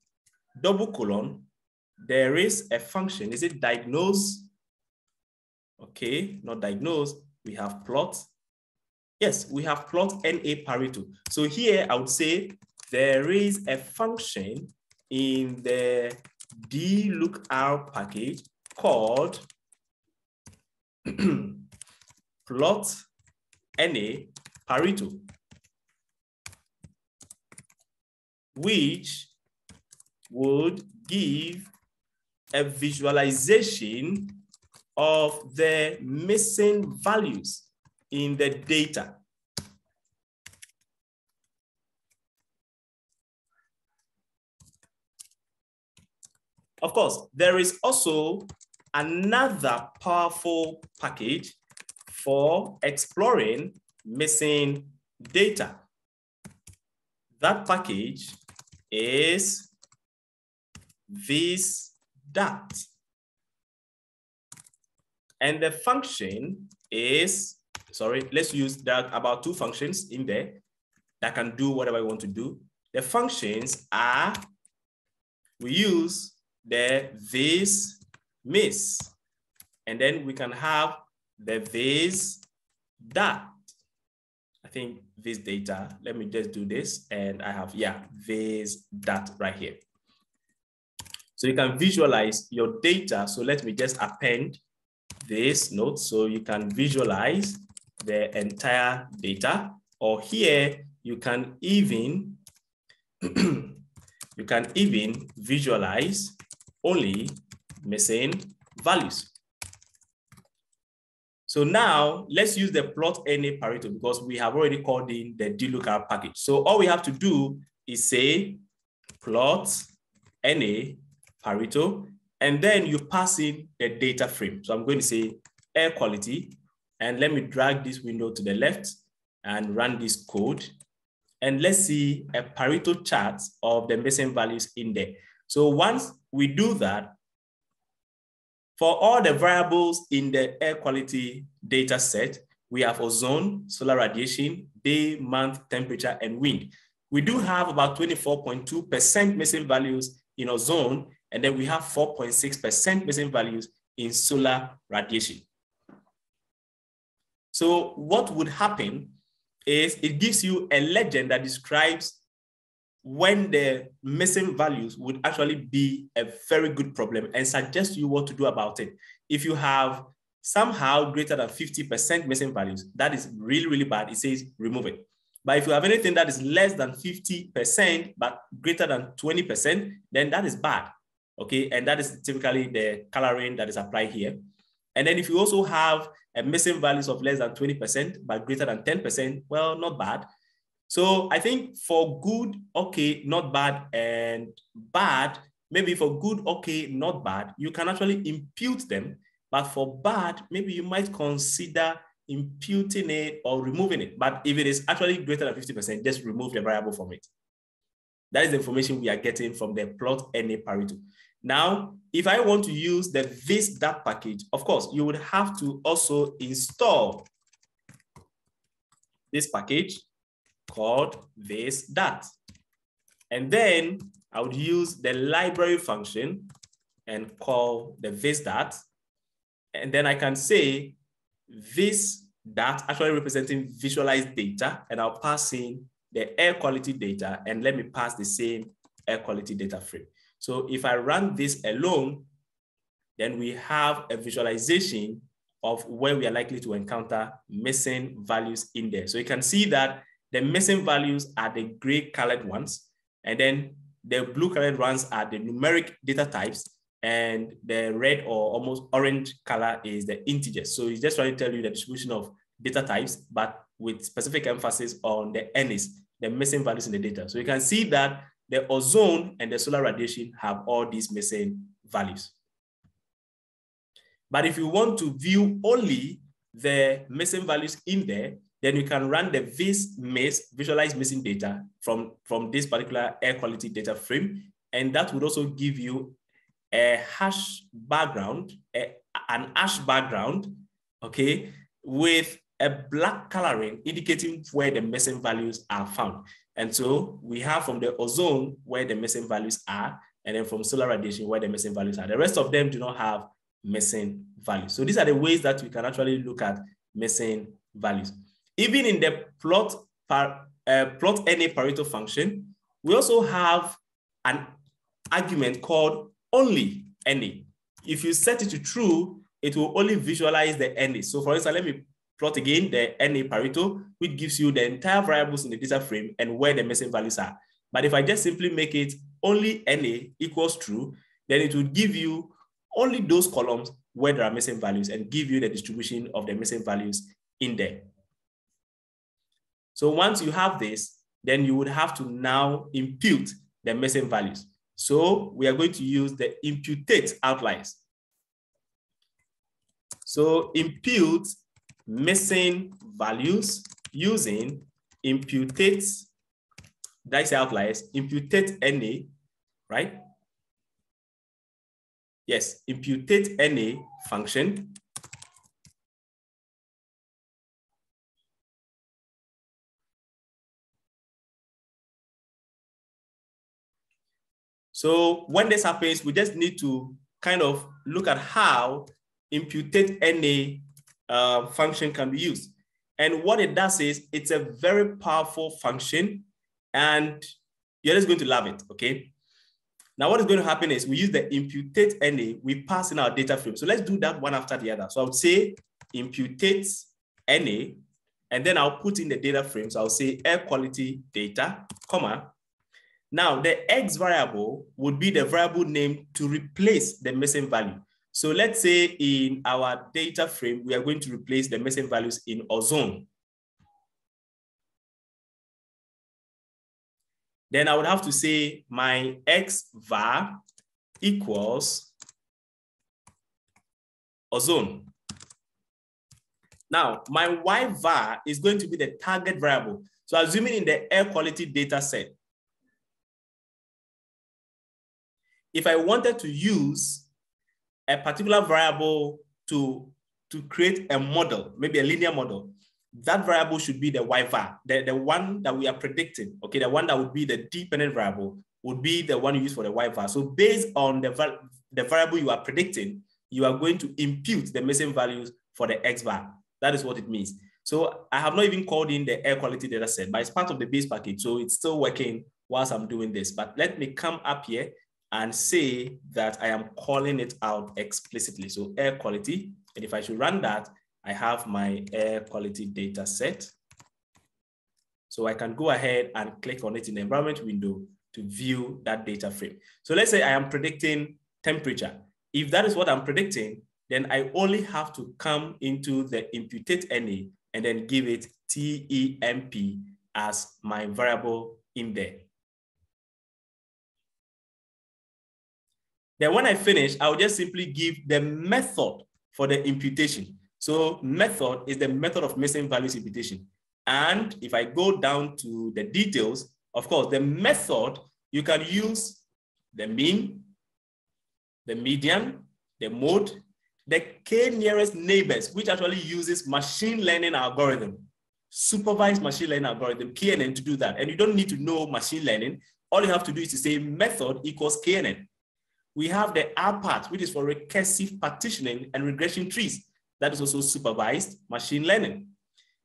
there is a function. Is it diagnose? Okay, not diagnose. We have plot. Yes, we have plot NA Pareto. So here I would say there is a function in the DLookR package called plot NA Pareto, which would give a visualization of the missing values in the data. Of course, there is also another powerful package for exploring missing data. That package is VizDat. And the function is, sorry, let's use that about two functions in there that can do whatever I want to do. The functions are, we use the viz miss, and then we can have the viz dat. I think viz data, let me just do this, and I have, yeah, viz dat right here. So you can visualize your data. So let me just append this note so you can visualize the entire data, or here you can even you can even visualize only missing values. So now let's use the plot NA Pareto because we have already called in the DLookup package. So all we have to do is say plot NA Pareto, and then you pass in the data frame. So I'm going to say air quality, and let me drag this window to the left and run this code. And let's see a Pareto chart of the missing values in there. So once we do that, for all the variables in the air quality data set, we have ozone, solar radiation, day, month, temperature, and wind. We do have about 24.2% missing values in ozone, and then we have 4.6% missing values in solar radiation. So what would happen is it gives you a legend that describes when the missing values would actually be a very good problem and suggests you what to do about it. If you have somehow greater than 50% missing values, that is really, really bad. It says remove it. But if you have anything that is less than 50%, but greater than 20%, then that is bad, okay? And that is typically the coloring that is applied here. And then if you also have a missing values of less than 20%, but greater than 10%, well, not bad. So I think for good, okay, not bad, and bad, maybe for good, okay, not bad, you can actually impute them. But for bad, maybe you might consider imputing it or removing it. But if it is actually greater than 50%, just remove the variable from it. That is the information we are getting from the plot NA Pareto. Now, if I want to use the VizDat package, of course, you would have to also install this package called VizDat. And then I would use the library function and call the VizDat. And then I can say VizDat, actually representing visualized data, and I'll pass in the air quality data, and let me pass the same air quality data frame. So if I run this alone, then we have a visualization of where we are likely to encounter missing values in there. So you can see that the missing values are the gray colored ones, and then the blue colored ones are the numeric data types, and the red or almost orange color is the integers. So it's just trying to tell you the distribution of data types, but with specific emphasis on the N's, the missing values in the data. So you can see that the ozone and the solar radiation have all these missing values. But if you want to view only the missing values in there, then you can run the visualize missing data from this particular air quality data frame. And that would also give you a hash background, an ash background, okay, with a black coloring indicating where the missing values are found. And so we have from the ozone where the missing values are, and then from solar radiation where the missing values are. The rest of them do not have missing values. So these are the ways that we can actually look at missing values. Even in the plot any Pareto function, we also have an argument called only any. If you set it to true, it will only visualize the any. So for instance, let me plot again the NA Pareto, which gives you the entire variables in the data frame and where the missing values are. But if I just simply make it only NA equals true, then it would give you only those columns where there are missing values and give you the distribution of the missing values in there. So once you have this, then you would have to now impute the missing values. So we are going to use the imputate outliers. So impute missing values using imputate, did I say outliers? Imputate NA, right? Yes, imputate NA function. So when this happens, we just need to kind of look at how imputate NA function can be used. And what it does is it's a very powerful function and you're just going to love it, okay? Now what is going to happen is we use the imputate NA, we pass in our data frame. So let's do that one after the other. So I would say imputate NA, and then I'll put in the data frame. So I'll say air quality data, comma. Now the X variable would be the variable name to replace the missing value. So let's say in our data frame, we are going to replace the missing values in ozone. Then I would have to say my X var equals ozone. Now my Y var is going to be the target variable. So assuming in the air quality data set, if I wanted to use a particular variable to create a model, maybe a linear model, that variable should be the Y var, the one that we are predicting. Okay, the one that would be the dependent variable would be the one you use for the Y var. So based on the variable you are predicting, you are going to impute the missing values for the X var. That is what it means. So I have not even called in the air quality data set, but it's part of the base package. So it's still working whilst I'm doing this, but let me come up here and say that I am calling it out explicitly. So air quality, and if I should run that, I have my air quality data set. So I can go ahead and click on it in the environment window to view that data frame. So let's say I am predicting temperature. If that is what I'm predicting, then I only have to come into the imputate NA and then give it TEMP as my variable in there. Then when I finish, I'll just simply give the method for the imputation. So method is the method of missing values imputation. And if I go down to the details, of course, the method, you can use the mean, the median, the mode, the k nearest neighbors, which actually uses machine learning algorithm, supervised machine learning algorithm, KNN, to do that. And you don't need to know machine learning. All you have to do is to say method equals KNN. We have the R part, which is for recursive partitioning and regression trees. That is also supervised machine learning.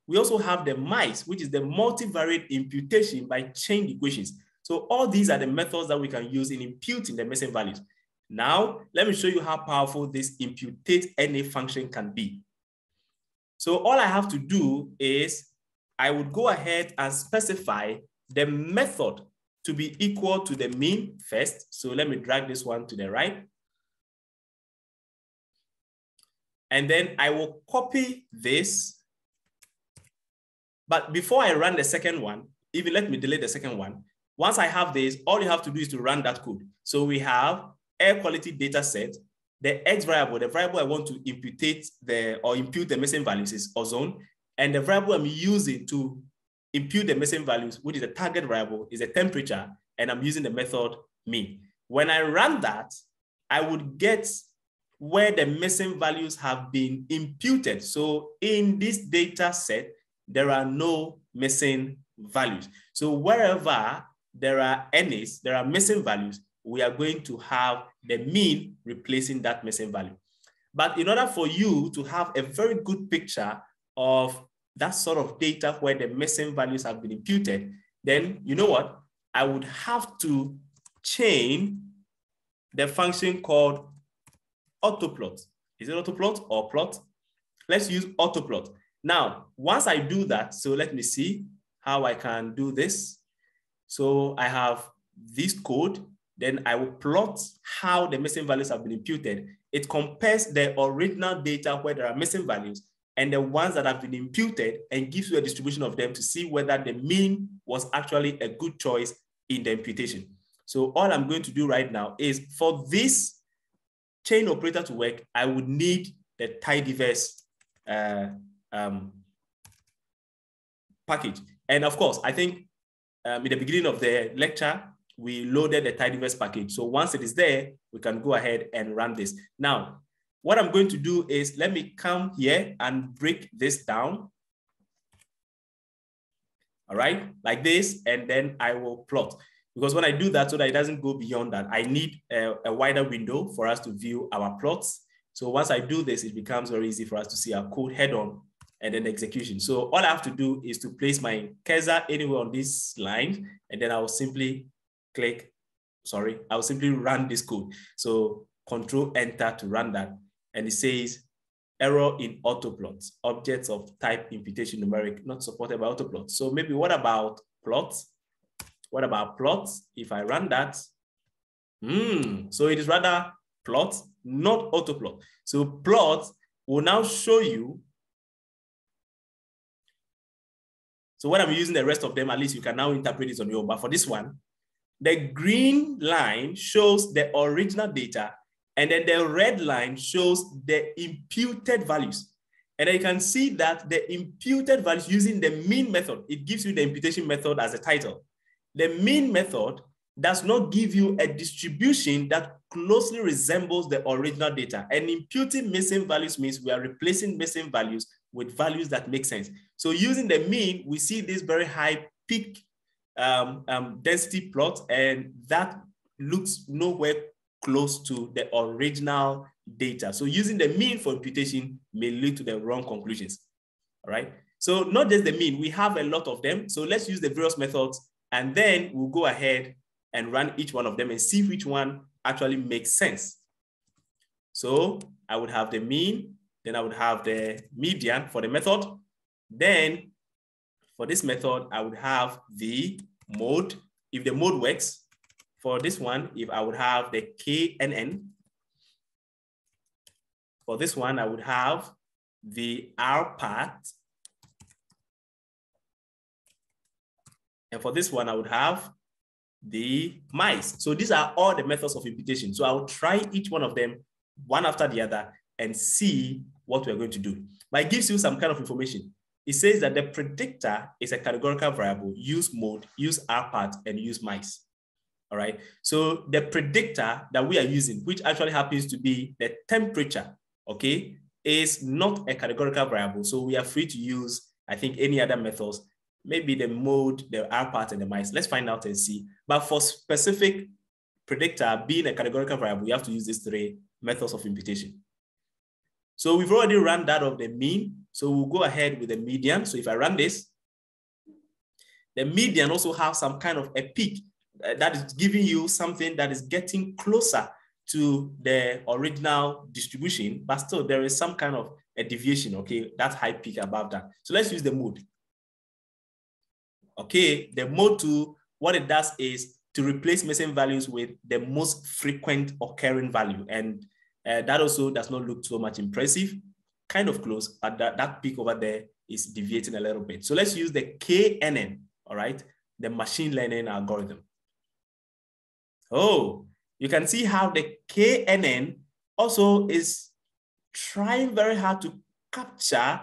We also have the MICE, which is the multivariate imputation by chain equations. So all these are the methods that we can use in imputing the missing values. Now, let me show you how powerful this imputate NA function can be. So all I have to do is I would go ahead and specify the method to be equal to the mean first. So let me drag this one to the right. And then I will copy this. But before I run the second one, even let me delete the second one. Once I have this, all you have to do is to run that code. So we have air quality data set, the X variable, the variable I want to impute the missing values is ozone. And the variable I'm using to impute the missing values, which is the target variable, is the temperature. And I'm using the method mean. When I run that, I would get where the missing values have been imputed. So in this data set, there are no missing values. So wherever there are NAs, there are missing values, we are going to have the mean replacing that missing value. But in order for you to have a very good picture of that sort of data where the missing values have been imputed, then you know what? I would have to chain the function called autoplot. Is it autoplot or plot? Let's use autoplot. Now, once I do that, so let me see how I can do this. So I have this code, then I will plot how the missing values have been imputed. It compares the original data where there are missing values and the ones that have been imputed and gives you a distribution of them to see whether the mean was actually a good choice in the imputation. So all I'm going to do right now is for this chain operator to work, I would need the tidyverse package. And of course, I think in the beginning of the lecture, we loaded the tidyverse package. So once it is there, we can go ahead and run this. Now, what I'm going to do is let me come here and break this down. All right, like this, and then I will plot. Because when I do that, so that it doesn't go beyond that, I need a wider window for us to view our plots. So once I do this, it becomes very easy for us to see our code head on and then execution. So all I have to do is to place my cursor anywhere on this line, and then I will simply click, sorry, I will simply run this code. So Control Enter to run that. And it says, error in autoplot, objects of type imputation numeric, not supported by autoplot. So maybe what about plots? What about plots? If I run that, so it is rather plot, not autoplot. So plot will now show you. So when I'm using the rest of them, at least you can now interpret this on your own. But for this one, the green line shows the original data, and then the red line shows the imputed values. And then you can see that the imputed values using the mean method, it gives you the imputation method as a title. The mean method does not give you a distribution that closely resembles the original data. And imputing missing values means we are replacing missing values with values that make sense. So using the mean, we see this very high peak density plot, and that looks nowhere close to the original data. So using the mean for imputation may lead to the wrong conclusions, all right? So not just the mean, we have a lot of them. So let's use the various methods, and then we'll go ahead and run each one of them and see which one actually makes sense. So I would have the mean, then I would have the median for the method. Then for this method, I would have the mode, if the mode works. For this one, if I would have the KNN. For this one, I would have the R part. And for this one, I would have the mice. So these are all the methods of imputation. So I will try each one of them, one after the other, and see what we're going to do. But it gives you some kind of information. It says that the predictor is a categorical variable. Use mode, use R part, and use mice. All right. So the predictor that we are using, which actually happens to be the temperature, okay, is not a categorical variable. So we are free to use, I think, any other methods. Maybe the mode, the R part, and the mice. Let's find out and see. But for specific predictor being a categorical variable, we have to use these three methods of imputation. So we've already run that of the mean. So we'll go ahead with the median. So if I run this, the median also has some kind of a peak that is giving you something that is getting closer to the original distribution, but still there is some kind of a deviation, okay? That high peak above that. So let's use the mode. Okay, the mode 2, what it does is to replace missing values with the most frequent occurring value. And that also does not look so much impressive. kind of close, but that peak over there is deviating a little bit. So let's use the KNN, all right, the machine learning algorithm. Oh, you can see how the KNN also is trying very hard to capture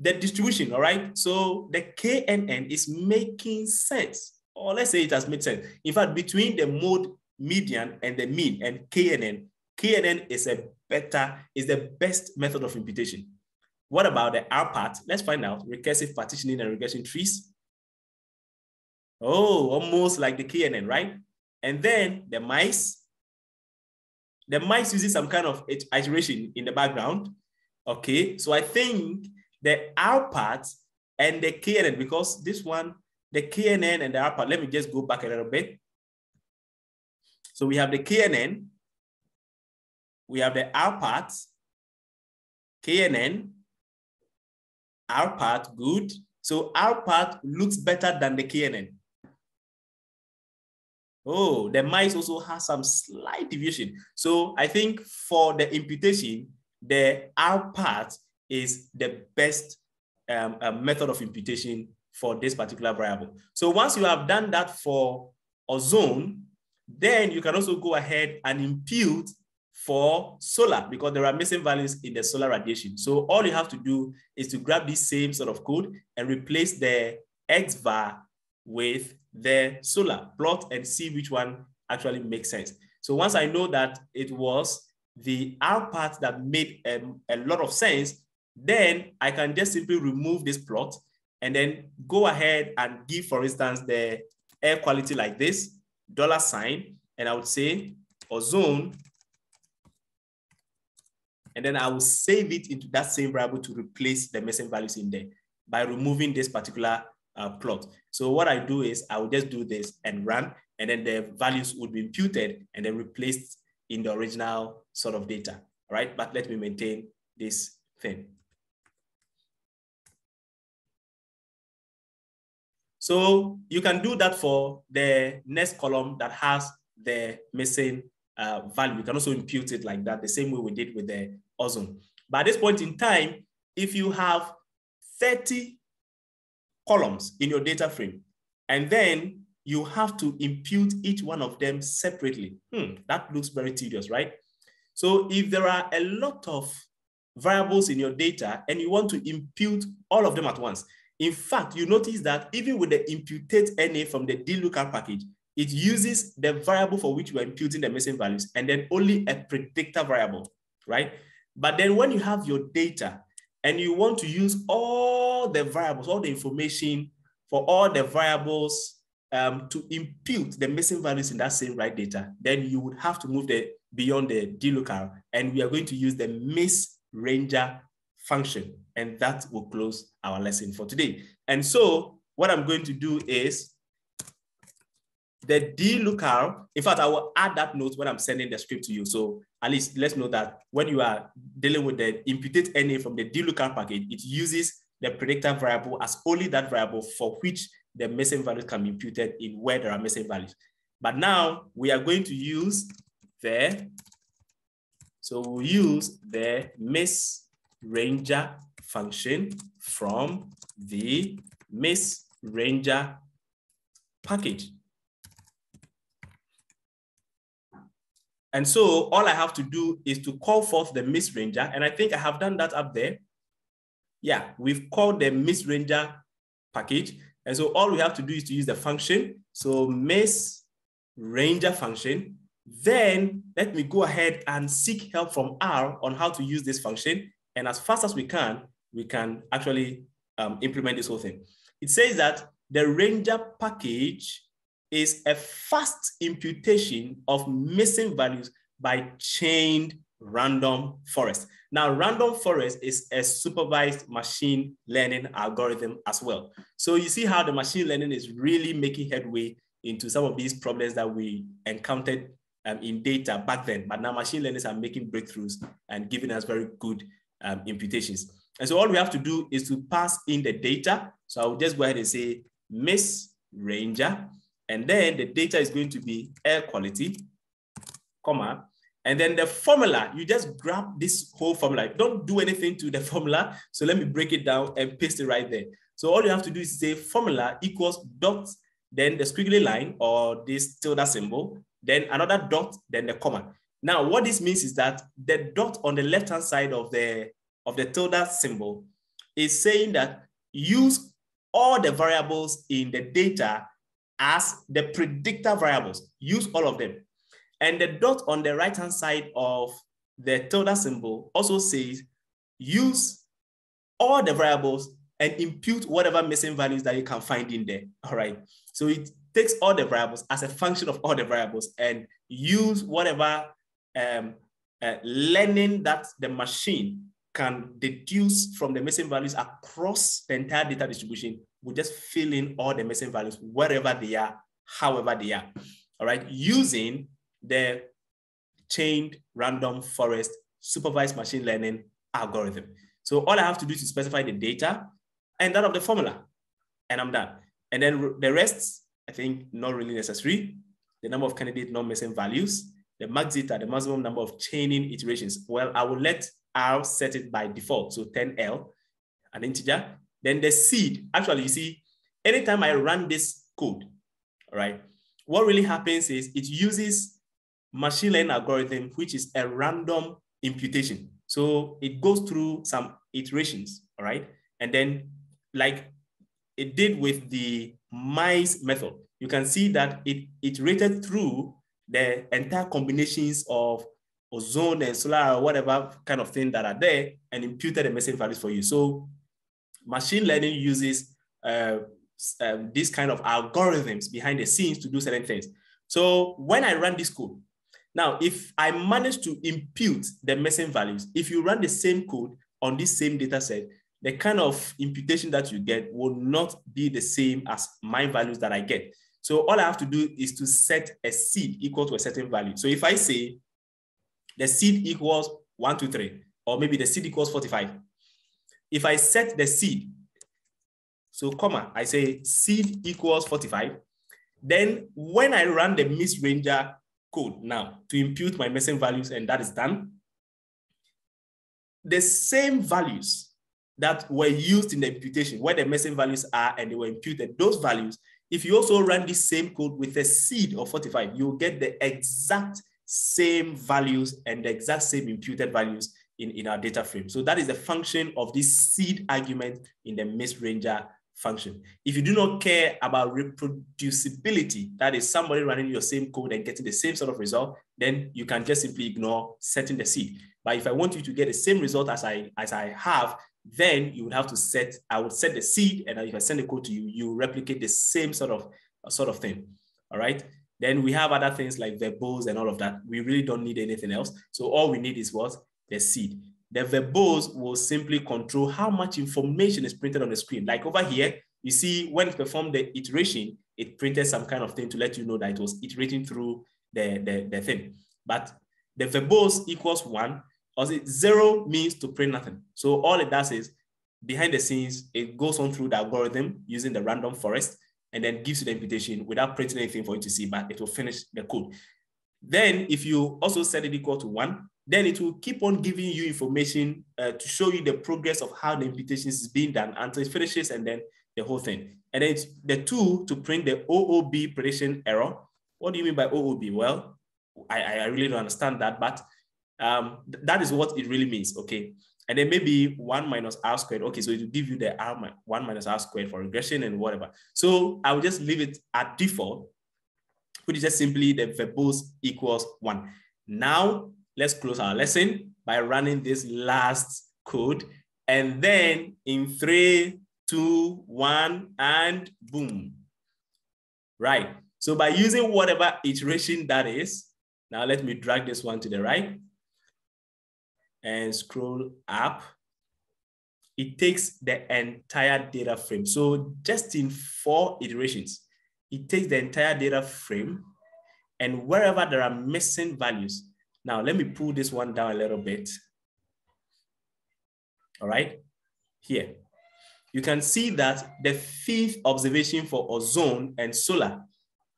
the distribution, all right? So the KNN is making sense, or let's say it has made sense. In fact, between the mode median and the mean and KNN is the best method of imputation. What about the R part? Let's find out. Recursive partitioning and regression trees. Oh, almost like the KNN, right? And then the mice. The mice uses some kind of iteration in the background. Okay, so I think the R part and the KNN, because this one, the KNN and the R part, let me just go back a little bit. So we have the KNN, we have the R part, KNN, R part, good. So R part looks better than the KNN. Oh, the mice also has some slight deviation. So I think for the imputation, the R part is the best method of imputation for this particular variable. So once you have done that for ozone, then you can also go ahead and impute for solar, because there are missing values in the solar radiation. So all you have to do is to grab this same sort of code and replace the xvar with the solar plot and see which one actually makes sense. So once I know that it was the R part that made a lot of sense, then I can just simply remove this plot and then go ahead and give, for instance, the air quality like this, $, and I would say ozone, and then I will save it into that same variable to replace the missing values in there by removing this particular plot. So what I do is I will just do this and run, and then the values would be imputed and then replaced in the original sort of data, right? But let me maintain this thing. So you can do that for the next column that has the missing value. You can also impute it like that, the same way we did with the ozone. But at this point in time, if you have 30 columns in your data frame, and then you have to impute each one of them separately. That looks very tedious, right? So if there are a lot of variables in your data and you want to impute all of them at once, in fact, you notice that even with the imputate_na from the DLOOKUP package, it uses the variable for which we are imputing the missing values and then only a predictor variable, right? But then when you have your data and you want to use all the variables, all the information for all the variables to impute the missing values in that same right data, then you would have to move beyond the DLOOKUP, and we are going to use the misRanger function, and that will close our lesson for today. And so what I'm going to do is the DLOOKUP, in fact, I will add that note when I'm sending the script to you. So at least let's know that when you are dealing with the imputate_na from the DLOOKUP package, it uses the predictor variable as only that variable for which the missing values can be imputed in where there are missing values. But now we are going to use the, so we'll use the misRanger function from the misRanger package. And so all I have to do is to call forth the misRanger, and I think I have done that up there. Yeah, we've called the misRanger package. And so all we have to do is to use the function. So misRanger function. Then let me go ahead and seek help from R on how to use this function. And as fast as we can actually implement this whole thing. It says that the ranger package is a fast imputation of missing values by chained random forest. Now, random forest is a supervised machine learning algorithm as well. So you see how the machine learning is really making headway into some of these problems that we encountered in data back then, but now machine learners are making breakthroughs and giving us very good imputations. And so all we have to do is to pass in the data. So I'll just go ahead and say misRanger, and then the data is going to be air quality, comma, And then the formula, you just grab this whole formula. Don't do anything to the formula. So let me break it down and paste it right there. So all you have to do is say formula equals dot, then the squiggly line or this tilde symbol, then another dot, then the comma. Now, what this means is that the dot on the left-hand side of the tilde symbol is saying that use all the variables in the data as the predictor variables, use all of them. And the dot on the right-hand side of the tilde symbol also says, use all the variables and impute whatever missing values that you can find in there, all right? So it takes all the variables as a function of all the variables and use whatever learning that the machine can deduce from the missing values across the entire data distribution. We'll just fill in all the missing values wherever they are, however they are, all right? Using the chained random forest supervised machine learning algorithm. So all I have to do is to specify the data and that of the formula, and I'm done. And then the rest, I think, not really necessary. The number of candidate non-missing values, the max zeta, the maximum number of chaining iterations. Well, I will let R set it by default, so 10L, an integer. Then the seed, actually, you see, anytime I run this code, all right, what really happens is it uses machine learning algorithm, which is a random imputation. So it goes through some iterations, all right? And then like it did with the mice method, you can see that it iterated through the entire combinations of ozone and solar or whatever kind of thing that are there and imputed the missing values for you. So machine learning uses these kind of algorithms behind the scenes to do certain things. So when I run this code, now if I manage to impute the missing values, if you run the same code on this same data set, the kind of imputation that you get will not be the same as my values that I get. So all I have to do is to set a seed equal to a certain value. So if I say the seed equals 1, 2, 3, or maybe the seed equals 45. If I set the seed, so comma, I say seed equals 45. Then when I run the Miss Ranger code now to impute my missing values, and that is done, the same values that were used in the imputation, where the missing values are and they were imputed, those values, if you also run this same code with a seed of 45, you'll get the exact same values and the exact same imputed values in our data frame. So that is the function of this seed argument in the Miss Ranger function. If you do not care about reproducibility, that is somebody running your same code and getting the same sort of result, then you can just simply ignore setting the seed. But if I want you to get the same result as I have, then you would have to set, I would set the seed, and if I send the code to you, you replicate the same sort of thing, all right? Then we have other things like verbose and all of that. We really don't need anything else. So all we need is what? The seed. The verbose will simply control how much information is printed on the screen. Like over here, you see when it performed the iteration, it printed some kind of thing to let you know that it was iterating through the thing. But the verbose equals 1, also, 0 means to print nothing. So all it does is, behind the scenes, it goes on through the algorithm using the random forest and then gives you the imputation without printing anything for you to see, but it will finish the code. Then if you also set it equal to 1, then it will keep on giving you information to show you the progress of how the imputation is being done until it finishes and then the whole thing. And then it's the 2 to print the OOB prediction error. What do you mean by OOB? Well, I really don't understand that, but that is what it really means, okay? And then maybe 1 minus r squared. Okay, so it will give you the r 1 minus r squared for regression and whatever. So I will just leave it at default, which is just simply the verbose equals 1. Now let's close our lesson by running this last code. And then in 3, 2, 1, and boom. Right, so by using whatever iteration that is, now let me drag this one to the right and scroll up, it takes the entire data frame. So just in 4 iterations, it takes the entire data frame and wherever there are missing values. Now, let me pull this one down a little bit. All right, here. You can see that the 5th observation for ozone and solar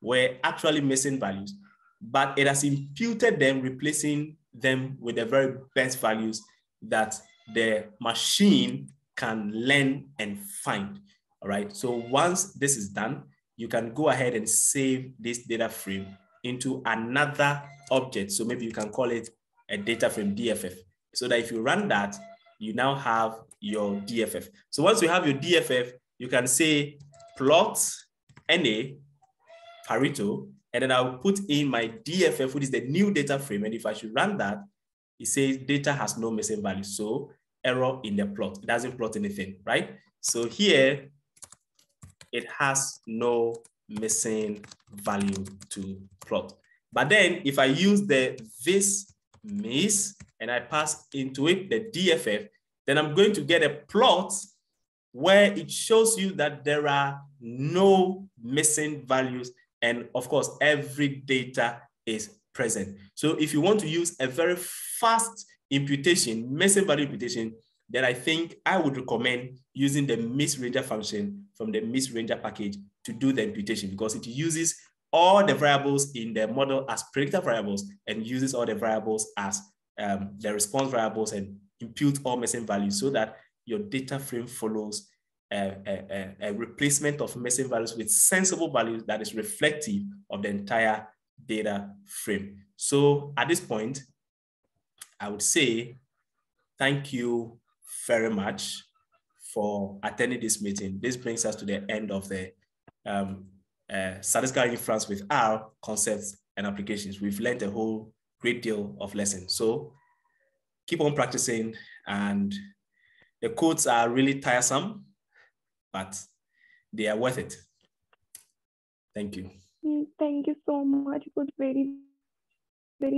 were actually missing values, but it has imputed them replacing them with the very best values that the machine can learn and find. All right, so once this is done, you can go ahead and save this data frame into another object. So maybe you can call it a data frame DFF, so that if you run that, you now have your DFF. So once you have your DFF, you can say plot NA Pareto, and then I'll put in my DFF, which is the new data frame. And if I should run that, it says data has no missing value. So error in the plot, it doesn't plot anything, right? So here it has no missing value to plot. But then if I use the this miss and I pass into it the DFF, then I'm going to get a plot where it shows you that there are no missing values. And of course, every data is present. So if you want to use a very fast imputation, missing value imputation, then I think I would recommend using the MissRanger function from the MissRanger package to do the imputation, because it uses all the variables in the model as predictor variables and uses all the variables as the response variables and impute all missing values, so that your data frame follows a replacement of missing values with sensible values that is reflective of the entire data frame. So at this point, I would say thank you very much for attending this meeting. This brings us to the end of the statistical inference with R concepts and applications. We've learned a whole great deal of lessons. So keep on practicing, and the codes are really tiresome, but they are worth it. Thank you. Thank you so much. It was very